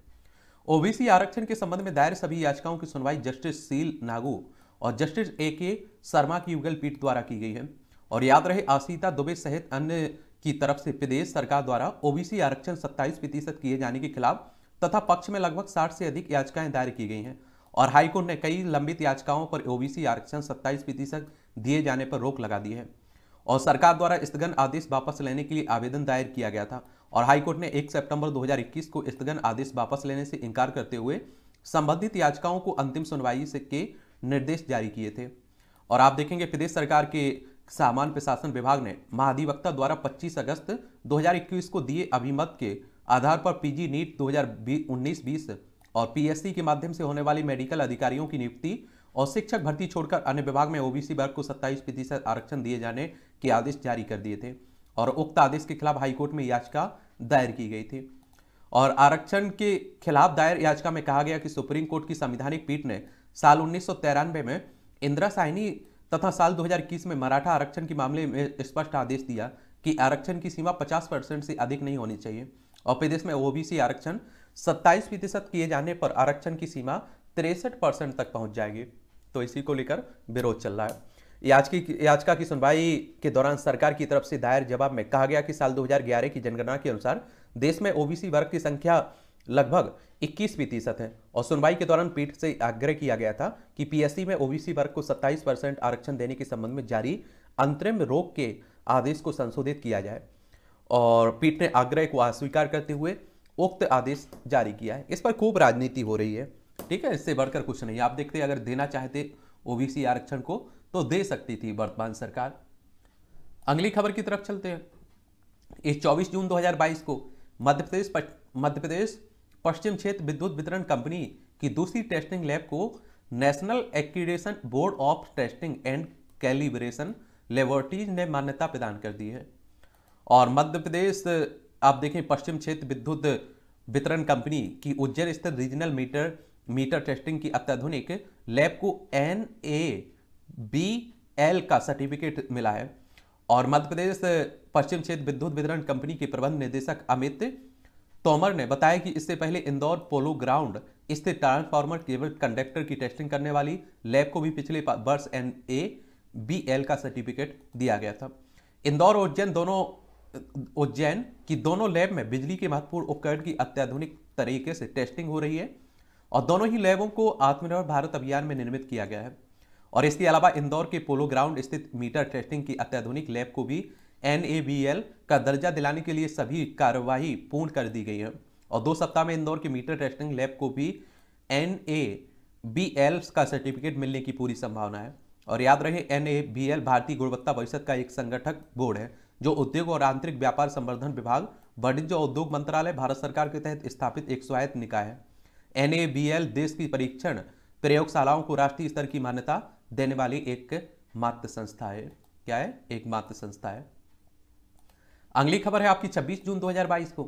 ओ बी सी आरक्षण के संबंध में दायर सभी याचिकाओं की सुनवाई जस्टिस सील नागू और जस्टिस ए के शर्मा की युगल पीठ द्वारा की गई है। और याद रहे आशीता दुबे सहित अन्य की तरफ से प्रदेश सरकार द्वारा ओ बी सी आरक्षण सत्ताईस प्रतिशत किए जाने के खिलाफ तथा पक्ष में लगभग साठ से अधिक याचिकाएं दायर की गई हैं। और हाईकोर्ट ने कई लंबित याचिकाओं पर ओ बी सी आरक्षण सत्ताईस प्रतिशत दिए जाने पर रोक लगा दी है। और सरकार द्वारा स्थगन आदेश वापस लेने के लिए आवेदन दायर किया गया था। और हाईकोर्ट ने एक सितंबर दो हज़ार इक्कीस को स्थगन आदेश वापस लेने से इनकार करते हुए संबंधित याचिकाओं को अंतिम सुनवाई से के निर्देश जारी किए थे। और आप देखेंगे प्रदेश सरकार के सामान्य प्रशासन विभाग ने महाधिवक्ता द्वारा पच्चीस अगस्त दो हज़ार इक्कीस को दिए अभिमत के आधार पर पीजी नीट दो हज़ार उन्नीस बीस और पी एस सी के माध्यम से होने वाली मेडिकल अधिकारियों की नियुक्ति और शिक्षक भर्ती छोड़कर अन्य विभाग में ओ बी सी वर्ग को सत्ताईस प्रतिशत आरक्षण दिए जाने के आदेश जारी कर दिए थे। और उक्त आदेश के खिलाफ हाईकोर्ट में याचिका दायर की गई थी। और आरक्षण के खिलाफ दायर याचिका में कहा गया कि सुप्रीम कोर्ट की संवैधानिक पीठ ने साल उन्नीस सौ तिरानवे में इंदिरा साहनी तथा साल दो हज़ार इक्कीस में मराठा आरक्षण के मामले में स्पष्ट आदेश दिया कि आरक्षण की सीमा पचास परसेंट से अधिक नहीं होनी चाहिए। और प्रदेश में ओ बी सी आरक्षण सत्ताईस प्रतिशत किए जाने पर आरक्षण की सीमा तिरसठ परसेंट तक पहुंच जाएगी। तो इसी को लेकर विरोध चल रहा है। याचिका की सुनवाई के दौरान सरकार की तरफ से दायर जवाब में कहा गया कि साल दो हज़ार ग्यारह की जनगणना के अनुसार देश में ओ बी सी वर्ग की संख्या लगभग इक्कीस प्रतिशत है। और सुनवाई के दौरान पीठ से आग्रह किया गया था कि पी एस सी में ओ बी सी वर्ग को सत्ताईस परसेंट आरक्षण देने के संबंध में जारी अंतरिम रोक के आदेश को संशोधित किया जाए। और पीठ ने आग्रह को अस्वीकार करते हुए उक्त आदेश जारी किया है। इस पर खूब राजनीति हो रही है। ठीक है, इससे बढ़कर कुछ नहीं। आप देखते अगर देना चाहते ओबीसी आरक्षण को तो दे सकती थी वर्तमान सरकार। अगली खबर की तरफ चलते हैं। इस चौबीस जून दो हज़ार बाईस को मध्य प्रदेश मध्य प्रदेश पश्चिम क्षेत्र विद्युत वितरण कंपनी की दूसरी टेस्टिंग लैब को national accreditation board of testing and calibration laboratories ने मान्यता प्रदान कर दी है। और मध्य प्रदेश आप देखें पश्चिम क्षेत्र विद्युत वितरण कंपनी की उज्जैन स्थित रीजनल मीटर मीटर टेस्टिंग की अत्याधुनिक लैब को एन ए बी एल का सर्टिफिकेट मिला है। और मध्य प्रदेश पश्चिम क्षेत्र विद्युत वितरण कंपनी के प्रबंध निदेशक अमित तोमर ने बताया कि इससे पहले इंदौर पोलो ग्राउंड स्थित ट्रांसफार्मर केबल कंडक्टर की टेस्टिंग करने वाली लैब को भी पिछले वर्ष एन ए बी एल का सर्टिफिकेट दिया गया था। इंदौर और उज्जैन दोनों उज्जैन की दोनों लैब में बिजली के महत्वपूर्ण उपकरण की अत्याधुनिक तरीके से टेस्टिंग हो रही है और दोनों ही लैबों को आत्मनिर्भर भारत अभियान में निर्मित किया गया है। और इसके अलावा इंदौर के पोलो ग्राउंड स्थित मीटर टेस्टिंग की अत्याधुनिक लैब को भी एन ए बी एल का दर्जा दिलाने के लिए सभी कार्यवाही पूर्ण कर दी गई है। और दो सप्ताह में इंदौर की मीटर टेस्टिंग लैब को भी एन ए बी एल का सर्टिफिकेट मिलने की पूरी संभावना है। और याद रहे एन ए बी एल भारतीय गुणवत्ता परिषद का एक संगठक बोर्ड है जो उद्योग और आंतरिक व्यापार संवर्धन विभाग, वाणिज्य और उद्योग मंत्रालय, भारत सरकार के तहत स्थापित एक स्वायत्त निकाय है। एन ए बी एल देश की परीक्षण प्रयोगशालाओं को राष्ट्रीय स्तर की मान्यता देने वाली एक मात्र संस्था है। क्या है? एक मात्र संस्था है। अगली खबर है आपकी छब्बीस जून दो हज़ार बाईस को।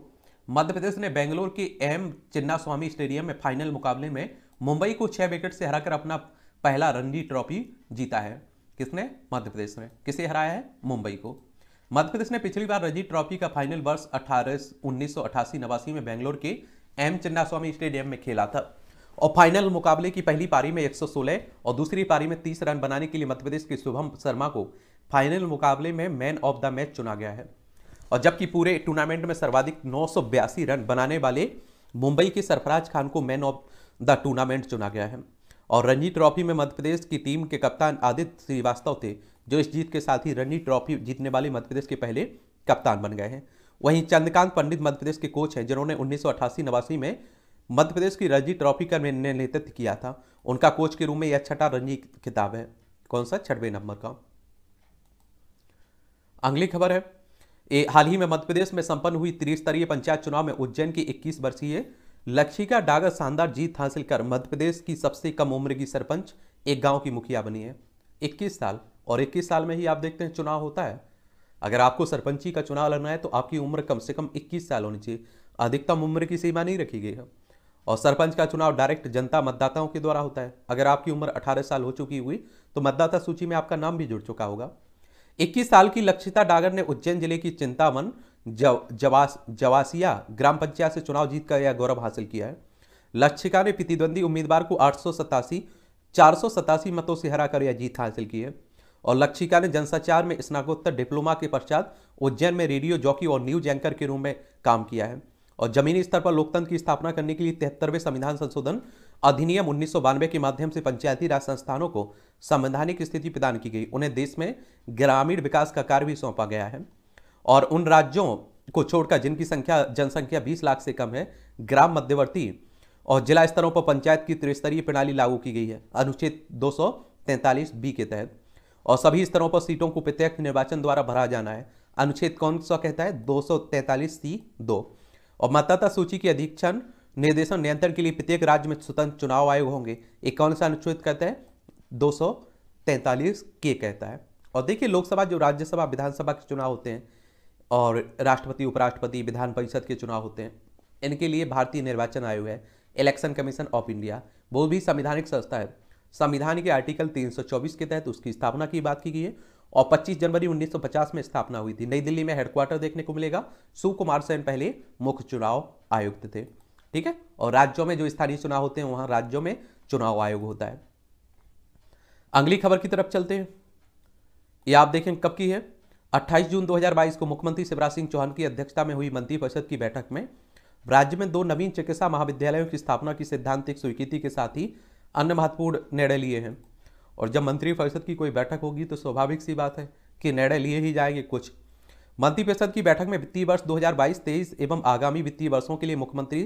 मध्य प्रदेश ने बेंगलोर के एम चिन्नास्वामी स्टेडियम में फाइनल मुकाबले में मुंबई को छह विकेट से हराकर अपना पहला रणजी ट्रॉफी जीता है। किसने? मध्य प्रदेश ने। किसे हराया है? मुंबई को। मध्य प्रदेश ने पिछली बार रणजी ट्रॉफी का फाइनल वर्ष अठारह उन्नीस सौ अठासी नवासी में बेंगलोर के एम चिन्नास्वामी स्टेडियम में खेला था। और फाइनल मुकाबले की पहली पारी में एक सौ सोलह और दूसरी पारी में तीस रन बनाने के लिए मध्य प्रदेश के शुभम शर्मा को फाइनल मुकाबले में मैन ऑफ द मैच चुना गया है। और जबकि पूरे टूर्नामेंट में सर्वाधिक नौ सौ बयासी रन बनाने वाले मुंबई के सरफराज खान को मैन ऑफ द टूर्नामेंट चुना गया है। और रणजी ट्रॉफी में मध्य प्रदेश की टीम के कप्तान आदित्य श्रीवास्तव थे जो इस जीत के साथ ही रणजी ट्रॉफी जीतने वाले मध्य प्रदेश के पहले कप्तान बन गए हैं। वहीं चंद्रकांत पंडित मध्य प्रदेश के कोच हैं जिन्होंने उन्नीस सौ अट्ठासी नवासी में मध्य प्रदेश की रणजी ट्रॉफी का नेतृत्व किया था। उनका कोच के रूम में यह छठा रणजी खिताब है। कौन सा? छठवें नंबर का। अगली खबर है ए, हाल ही में मध्य प्रदेश में संपन्न हुई त्रिस्तरीय पंचायत चुनाव में उज्जैन की इक्कीस वर्षीय लक्षिका डागर शानदार जीत हासिल कर मध्य प्रदेश की सबसे कम उम्र की सरपंच एक गाँव की मुखिया बनी है। इक्कीस साल, और इक्कीस साल में ही आप देखते हैं चुनाव होता है। अगर आपको सरपंची का चुनाव लड़ना है तो आपकी उम्र कम से कम इक्कीस साल होनी चाहिए। अधिकतम उम्र की सीमा नहीं रखी गई है। और सरपंच का चुनाव डायरेक्ट जनता मतदाताओं के द्वारा होता है। अगर आपकी उम्र अठारह साल हो चुकी हुई तो मतदाता सूची में आपका नाम भी जुड़ चुका होगा। इक्कीस साल की लक्षिता डागर ने उज्जैन जिले की चिंतामन जव, जवास जवासिया ग्राम पंचायत से चुनाव जीत का यह गौरव हासिल किया है। लक्षिका ने प्रतिद्वंदी उम्मीदवार को आठ सौ सतासी चार सौ सतासी मतों से हराकर यह जीत हासिल की है। और लक्षिका ने जनसंचार में स्नातकोत्तर डिप्लोमा के पश्चात उज्जैन में रेडियो जॉकी और न्यूज एंकर के रूप में काम किया है। और जमीनी स्तर पर लोकतंत्र की स्थापना करने के लिए तिहत्तरवें संविधान संशोधन अधिनियम उन्नीस सौ बानवे के माध्यम से पंचायती राज संस्थानों को संवैधानिक स्थिति प्रदान की गई। उन्हें देश में ग्रामीण विकास का कार्य भी सौंपा गया है। और उन राज्यों को छोड़कर जिनकी संख्या जनसंख्या बीस लाख से कम है, ग्राम मध्यवर्ती और जिला स्तरों पर पंचायत की त्रिस्तरीय प्रणाली लागू की गई है अनुच्छेद दो सौ तैंतालीस बी के तहत। और सभी स्तरों पर सीटों को प्रत्यक्ष निर्वाचन द्वारा भरा जाना है अनुच्छेद कौन सा कहता है? दो सौ तैंतालीस सी दो। और मतदाता सूची के अधीक्षण निर्देशन नियंत्रण के लिए प्रत्येक राज्य में स्वतंत्र चुनाव आयोग होंगे। एक कौन सा अनुच्छेद कहता है? दो सौ तैंतालीस के कहता है। और देखिए लोकसभा जो राज्यसभा विधानसभा के चुनाव होते हैं और राष्ट्रपति उपराष्ट्रपति विधान परिषद के चुनाव होते हैं, इनके लिए भारतीय निर्वाचन आयोग है। इलेक्शन कमीशन ऑफ इंडिया वो भी संवैधानिक संस्था है। संविधान के आर्टिकल तीन सौ चौबीस के तहत उसकी स्थापना की बात की गई है। और पच्चीस जनवरी उन्नीस सौ पचास में स्थापना हुई थी। नई दिल्ली में हेडक्वार्टर देखने को मिलेगा। शिव कुमार सेन पहले मुख्य चुनाव आयुक्त थे। ठीक है। और राज्यों में जो स्थानीय चुनाव होते हैं वहां राज्यों में चुनाव आयोग होता है। अगली खबर की तरफ चलते हैं। यह आप देखें कब की है? अट्ठाईस जून दो हज़ार बाईस को मुख्यमंत्री शिवराज सिंह चौहान की अध्यक्षता में हुई मंत्री परिषद की बैठक में राज्य में दो नवीन चिकित्सा महाविद्यालयों की स्थापना की सैद्धांतिक स्वीकृति के साथ ही अन्य महत्वपूर्ण निर्णय लिए हैं। और जब मंत्रिपरिषद की कोई बैठक होगी तो स्वाभाविक सी बात है कि निर्णय लिए ही जाएंगे कुछ। मंत्रिपरिषद की बैठक में वित्तीय वर्ष दो हज़ार बाईस तेईस एवं आगामी वित्तीय वर्षों के लिए मुख्यमंत्री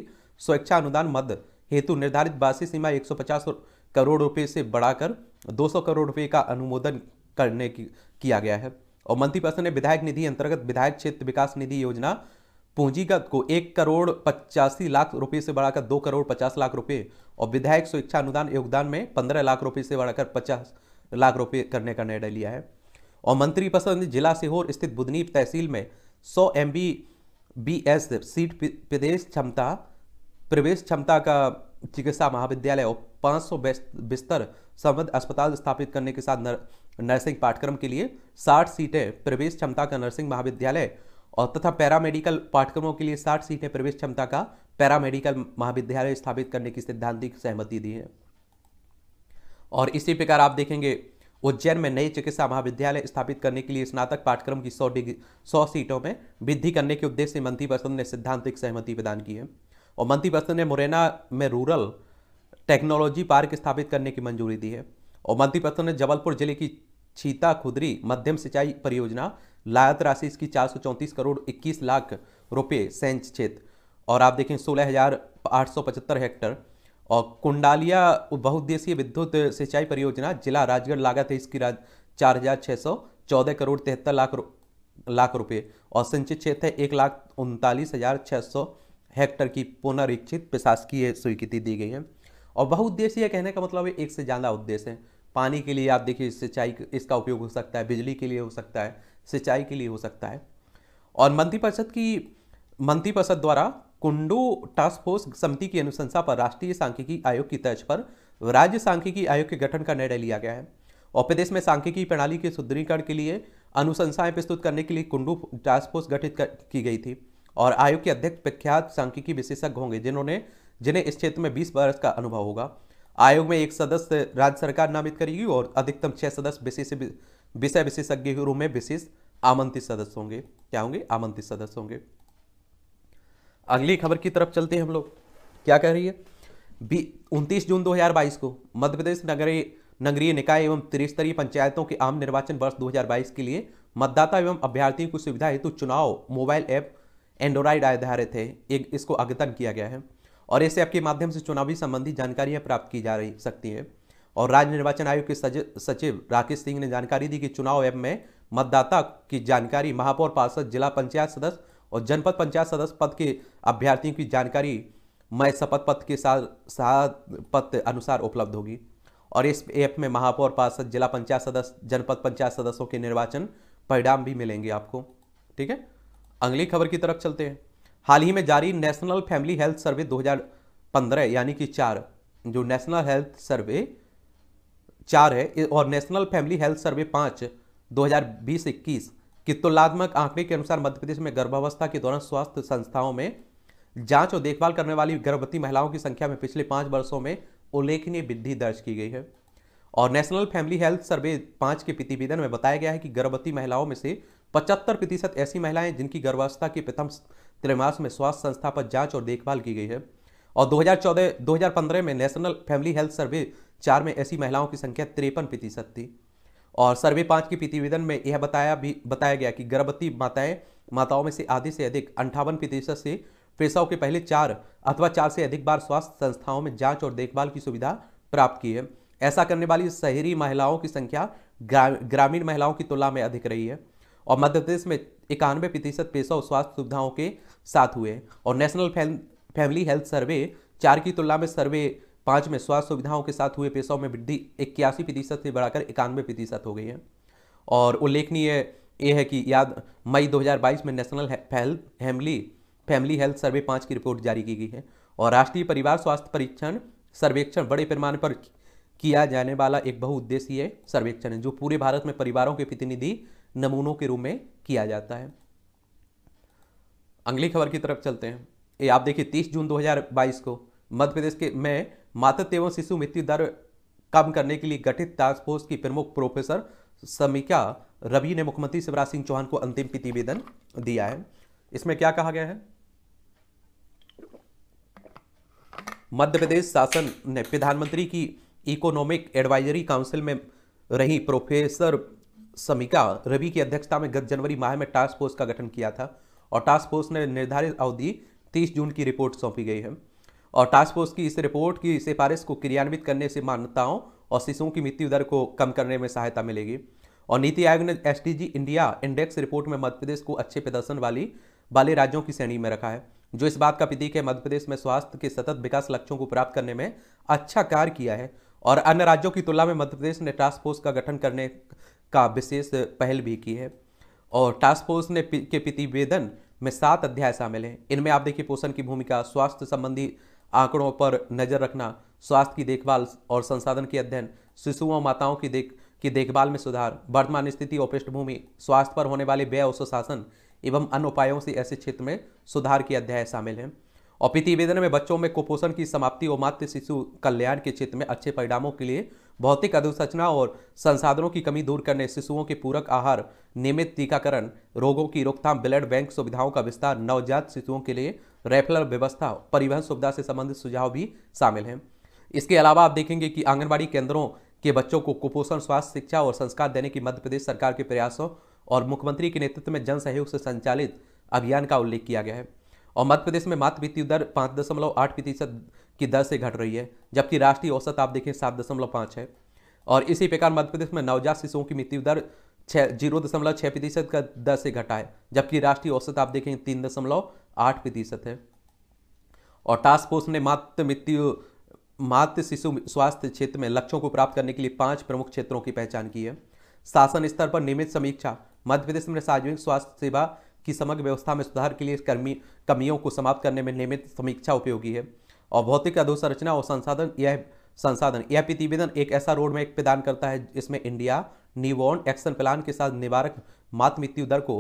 स्वेच्छा अनुदान मद हेतु निर्धारित वार्षिक सीमा एक सौ पचास करोड़ रुपए से बढ़ाकर दो सौ करोड़ रुपए का अनुमोदन करने की, किया गया है। और मंत्रिपरिषद ने विधायक निधि अंतर्गत विधायक क्षेत्र विकास निधि योजना पूंजीगत को एक करोड़ पचासी लाख रुपए से बढ़ाकर दो करोड़ पचास लाख रुपए और विधायक स्वेच्छा अनुदान योगदान में पंद्रह लाख रुपए से बढ़ाकर पचास लाख रुपए करने का निर्णय लिया है। और मंत्रिपरिषद ने जिला सीहोर स्थित बुधनी तहसील में सौ M B B S seat प्रदेश क्षमता प्रवेश क्षमता का चिकित्सा महाविद्यालय और पाँच सौ बिस्तर संबद्ध अस्पताल स्थापित करने के साथ नर, नर्सिंग पाठ्यक्रम के लिए साठ सीटें प्रवेश क्षमता का नर्सिंग महाविद्यालय और तथा पैरामेडिकल पाठ्यक्रमों के लिए साठ सीटें प्रवेश क्षमता का पैरामेडिकल महाविद्यालय स्थापित करने की सैद्धांतिक सहमति दी है। और इसी प्रकार आप देखेंगे उज्जैन में नए चिकित्सा महाविद्यालय स्थापित करने के लिए स्नातक पाठ्यक्रम की सौ डिग्री सौ सीटों में वृद्धि करने के उद्देश्य से मंत्रिपरिषद ने सैद्धांतिक सहमति प्रदान की है। और मंत्रिपरिषद ने मुरैना में रूरल टेक्नोलॉजी पार्क स्थापित करने की मंजूरी दी है। और मंत्रिपरिषद ने जबलपुर जिले की छीता खुदरी मध्यम सिंचाई परियोजना लागत राशि इसकी चार सौ चौंतीस करोड़ इक्कीस लाख रुपये सेंच क्षेत्र और आप देखें सोलह हजार आठ सौ पचहत्तर हेक्टर और कुंडालिया बहुउद्देशीय विद्युत सिंचाई परियोजना जिला राजगढ़ लागत है इसकी राज चार हजार छः सौ चौदह करोड़ तिहत्तर लाख रु, लाख रुपए और सिंचित क्षेत्र है एक लाख उनतालीस हजार छः सौ हेक्टर की पुनरीक्षित प्रशासकीय स्वीकृति दी गई है। और बहुउद्देशीय कहने का मतलब है एक से ज़्यादा उद्देश्य है। पानी के लिए आप देखिए सिंचाई इसका उपयोग हो सकता है, बिजली के लिए हो सकता है, सिंचाई के लिए हो सकता है। और मंत्रिपरिषद की मंत्रिपरिषद द्वारा कुंडू टास्क फोर्स समिति की अनुशंसा पर राष्ट्रीय सांख्यिकी आयोग की तर्ज पर राज्य सांख्यिकी आयोग के गठन का निर्णय लिया गया है। और प्रदेश में सांख्यिकी प्रणाली के सुदृढ़ीकरण के लिए अनुशंसाएं प्रस्तुत करने के लिए कुंडू टास्क फोर्स गठित की गई थी और आयोग के अध्यक्ष प्रख्यात सांख्यिकी विशेषज्ञ होंगे जिन्होंने जिन्हें इस क्षेत्र में बीस वर्ष का अनुभव होगा। आयोग में एक सदस्य राज्य सरकार नामित करेगी और अधिकतम छह सदस्य विशेष विषय विशेषज्ञ के रूप में विशेष आमंत्रित सदस्य होंगे। क्या होंगे? आमंत्रित सदस्य होंगे। अगली खबर की तरफ चलते हैं हम लोग। क्या कह रही है? उनतीस जून दो हज़ार बाईस को मध्य प्रदेश नगरीय नगरीय निकाय एवं त्रिस्तरीय पंचायतों के आम निर्वाचन वर्ष दो हज़ार बाईस के लिए मतदाता एवं अभ्यर्थियों की सुविधा हेतु चुनाव मोबाइल ऐप एंड्रॉइड आधारित है एक इसको अद्यतन किया गया है और इस ऐप के माध्यम से चुनावी संबंधी जानकारियाँ प्राप्त की जा रही सकती है। और राज्य निर्वाचन आयोग के सज, सचिव राकेश सिंह ने जानकारी दी कि चुनाव ऐप में मतदाता की जानकारी महापौर पार्षद जिला पंचायत सदस्य और जनपद पंचायत सदस्य पद के अभ्यर्थियों की जानकारी मैं शपथ पत्र के साथ साथ पद अनुसार उपलब्ध होगी। और इस ऐप में महापौर पार्षद जिला पंचायत सदस्य जनपद पंचायत सदस्यों के निर्वाचन परिणाम भी मिलेंगे आपको। ठीक है, अगली खबर की तरफ चलते हैं। हाल ही में जारी नेशनल फैमिली हेल्थ सर्वे दो हज़ार पंद्रह यानी कि चार जो नेशनल हेल्थ सर्वे चार है और नेशनल फैमिली हेल्थ सर्वे पाँच दो हज़ार बीस इक्कीस की तुलनात्मक आंकड़े के अनुसार मध्य प्रदेश में गर्भावस्था के दौरान स्वास्थ्य संस्थाओं में जांच और देखभाल करने वाली गर्भवती महिलाओं की संख्या में पिछले पाँच वर्षों में उल्लेखनीय वृद्धि दर्ज की गई है। और नेशनल फैमिली हेल्थ सर्वे पाँच के प्रतिवेदन में बताया गया है कि गर्भवती महिलाओं में से पचहत्तर प्रतिशत ऐसी महिलाएं जिनकी गर्भावस्था के प्रथम त्रैमासिक में स्वास्थ्य संस्था पर जाँच और देखभाल की गई है। और दो हज़ार चौदह दो हज़ार पंद्रह में नेशनल फैमिली हेल्थ सर्वे चार में ऐसी महिलाओं की संख्या तिरपन प्रतिशत थी। और सर्वे पाँच के प्रतिवेदन में यह बताया भी बताया गया कि गर्भवती माताएं माताओं में से आधी से अधिक अंठावन प्रतिशत से प्रसव के पहले चार अथवा चार से अधिक बार स्वास्थ्य संस्थाओं में जांच और देखभाल की सुविधा प्राप्त की है। ऐसा करने वाली शहरी महिलाओं की संख्या ग्रा, ग्रामीण महिलाओं की तुलना में अधिक रही है। और मध्य प्रदेश में इक्यानवे प्रतिशत प्रसव स्वास्थ्य सुविधाओं के साथ हुए। और नेशनल फैमिली हेल्थ सर्वे चार की तुलना में सर्वे पाँच में स्वास्थ्य सुविधाओं के साथ हुए पेशों में वृद्धि इक्यासी प्रतिशत से बढ़ाकर इक्यानवे प्रतिशत हो गई है। और उल्लेखनीय यह है कि याद मई दो हज़ार बाईस में national family family health survey पाँच की रिपोर्ट जारी की गई है। और राष्ट्रीय परिवार स्वास्थ्य परीक्षण सर्वेक्षण बड़े पैमाने पर किया जाने वाला एक बहुउद्देशीय सर्वेक्षण है जो पूरे भारत में परिवारों के प्रतिनिधि नमूनों के रूप में किया जाता है। अगली खबर की तरफ चलते हैं। ये आप देखिए तीस जून दो हज़ार बाईस को मध्य प्रदेश के में मातृत्व एवं शिशु मृत्यु दर कम करने के लिए गठित टास्क फोर्स की प्रमुख प्रोफेसर समीक्षा रवि ने मुख्यमंत्री शिवराज सिंह चौहान को अंतिम प्रतिवेदन दिया है। इसमें क्या कहा गया है? मध्य प्रदेश शासन ने प्रधानमंत्री की इकोनॉमिक एडवाइजरी काउंसिल में रही प्रोफेसर समीक्षा रवि की अध्यक्षता में गत जनवरी माह में टास्क फोर्स का गठन किया था और टास्क फोर्स ने निर्धारित अवधि तीस जून की रिपोर्ट सौंपी गई है। और टास्क फोर्स की इस रिपोर्ट की सिफारिश को क्रियान्वित करने से मान्यताओं और शिशुओं की मृत्यु दर को कम करने में सहायता मिलेगी। और नीति आयोग ने एसडीजी इंडिया इंडेक्स रिपोर्ट में मध्य प्रदेश को अच्छे प्रदर्शन वाली वाले राज्यों की श्रेणी में रखा है, जो इस बात का प्रतीक है मध्य प्रदेश में स्वास्थ्य के सतत विकास लक्ष्यों को प्राप्त करने में अच्छा कार्य किया है। और अन्य राज्यों की तुलना में मध्य प्रदेश ने टास्क फोर्स का गठन करने का विशेष पहल भी की है। और टास्क फोर्स ने के प्रतिवेदन में सात अध्याय शामिल हैं। इनमें आप देखिए पोषण की भूमिका, स्वास्थ्य संबंधी आंकड़ों पर नजर रखना, स्वास्थ्य की देखभाल और संसाधन के अध्ययन, शिशुओं और माताओं की देख की देखभाल में सुधार, वर्तमान स्थिति और पृष्ठभूमि, स्वास्थ्य पर होने वाले व्यय और सुशासन एवं अन्य उपायों से ऐसे क्षेत्र में सुधार के अध्याय शामिल हैं। और प्रतिवेदन में बच्चों में कुपोषण की समाप्ति और मातृ शिशु कल्याण के क्षेत्र में अच्छे परिणामों के लिए भौतिक अधोसंरचना और संसाधनों की कमी दूर करने, शिशुओं के पूरक आहार, नियमित टीकाकरण, रोगों की रोकथाम, ब्लड बैंक सुविधाओं का विस्तार, नवजात शिशुओं के लिए रेफरल व्यवस्था, परिवहन सुविधा से संबंधित सुझाव भी शामिल हैं। इसके अलावा आप देखेंगे कि आंगनबाड़ी केंद्रों के बच्चों को कुपोषण, स्वास्थ्य, शिक्षा और संस्कार देने की मध्य प्रदेश सरकार के प्रयासों और मुख्यमंत्री के नेतृत्व में जन सहयोग से संचालित अभियान का उल्लेख किया गया है। और मध्य प्रदेश में मातृ मृत्यु दर पाँच दशमलव आठ प्रतिशत की दर से घट रही है, जबकि राष्ट्रीय औसत आप देखें सात दशमलव पाँच है। और इसी प्रकार मध्य प्रदेश में नवजात शिशुओं की मृत्यु दर छः जीरो दशमलव छः प्रतिशत का दर से घटा है, जबकि राष्ट्रीय औसत आप देखें तीन दशमलव आठ प्रतिशत है। और टास्क फोर्स ने मातृ मृत्यु मातृ शिशु स्वास्थ्य क्षेत्र में लक्ष्यों को प्राप्त करने के लिए पाँच प्रमुख क्षेत्रों की पहचान की है। शासन स्तर पर नियमित समीक्षा, मध्य प्रदेश में सार्वजनिक स्वास्थ्य सेवा की समग्र व्यवस्था में सुधार के लिए कर्मी कमियों को समाप्त करने में नियमित समीक्षा उपयोगी है। और भौतिक अधोसंरचना और संसाधन यह संसाधन यह प्रतिवेदन एक ऐसा रोड मैप प्रदान करता है जिसमें इंडिया न्यूबॉर्न एक्शन प्लान के साथ निवारक मातृ मृत्यु दर को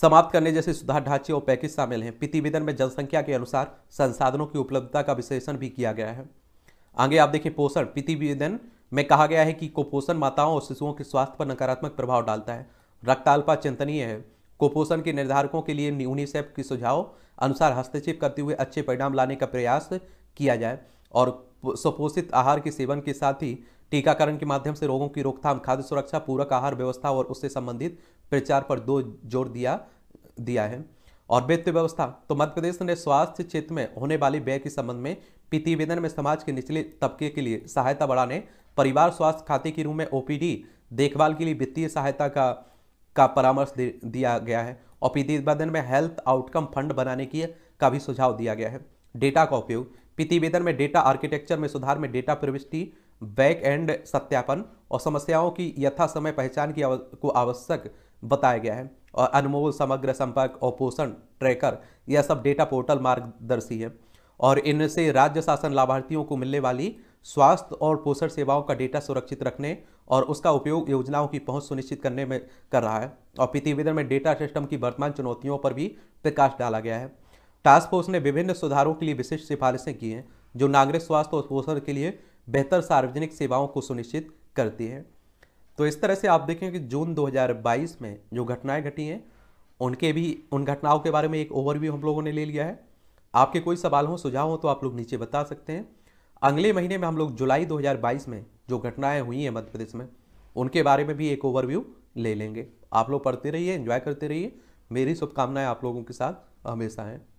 समाप्त करने जैसे सुधार ढांचे और पैकेज शामिल हैं। प्रतिवेदन में जनसंख्या के अनुसार संसाधनों की उपलब्धता का विश्लेषण भी किया गया है। आगे आप देखें पोषण। प्रतिवेदन में कहा गया है कि कुपोषण माताओं और शिशुओं के स्वास्थ्य पर नकारात्मक प्रभाव डालता है, रक्ताल्पा चिंतनीय है। कुपोषण के निर्धारकों के लिए यूनिसेफ के सुझाव अनुसार हस्तक्षेप करते हुए अच्छे परिणाम लाने का प्रयास किया जाए। और सुपोषित आहार के सेवन के साथ ही टीकाकरण के माध्यम से रोगों की रोकथाम, खाद्य सुरक्षा, पूरक आहार व्यवस्था और उससे संबंधित प्रचार पर दो जोर दिया दिया है। और वित्त व्यवस्था, तो मध्य प्रदेश ने स्वास्थ्य क्षेत्र में होने वाले व्यय के संबंध में प्रतिवेदन में समाज के निचले तबके के लिए सहायता बढ़ाने, परिवार स्वास्थ्य खाते के रूप में ओपीडी देखभाल के लिए वित्तीय सहायता का का परामर्श दिया गया है। और प्रतिवेदन में हेल्थ आउटकम फंड बनाने की का भी सुझाव दिया गया है। डेटा का उपयोग, प्रतिवेदन में डेटा आर्किटेक्चर में सुधार में डेटा प्रविष्टि, बैक एंड सत्यापन और समस्याओं की यथा समय पहचान की आव, को आवश्यक बताया गया है। और अनमोल, समग्र संपर्क और पोषण ट्रैकर, यह सब डेटा पोर्टल मार्गदर्शी है। और इनसे राज्य शासन लाभार्थियों को मिलने वाली स्वास्थ्य और पोषण सेवाओं का डेटा सुरक्षित रखने और उसका उपयोग योजनाओं की पहुंच सुनिश्चित करने में कर रहा है। और प्रतिवेदन में डेटा सिस्टम की वर्तमान चुनौतियों पर भी प्रकाश डाला गया है। टास्क फोर्स ने विभिन्न सुधारों के लिए विशिष्ट सिफारिशें की हैं जो नागरिक स्वास्थ्य और पोषण के लिए बेहतर सार्वजनिक सेवाओं को सुनिश्चित करती है। तो इस तरह से आप देखें कि जून दो हज़ार बाईस में जो घटनाएं घटी हैं उनके भी उन घटनाओं के बारे में एक ओवरव्यू हम लोगों ने ले लिया है। आपके कोई सवाल हो, सुझाव हो तो आप लोग नीचे बता सकते हैं। अगले महीने में हम लोग जुलाई दो हज़ार बाईस में जो घटनाएं हुई हैं मध्य प्रदेश में उनके बारे में भी एक ओवरव्यू ले लेंगे। आप लोग पढ़ते रहिए, एंजॉय करते रहिए। मेरी शुभकामनाएं आप लोगों के साथ हमेशा हैं।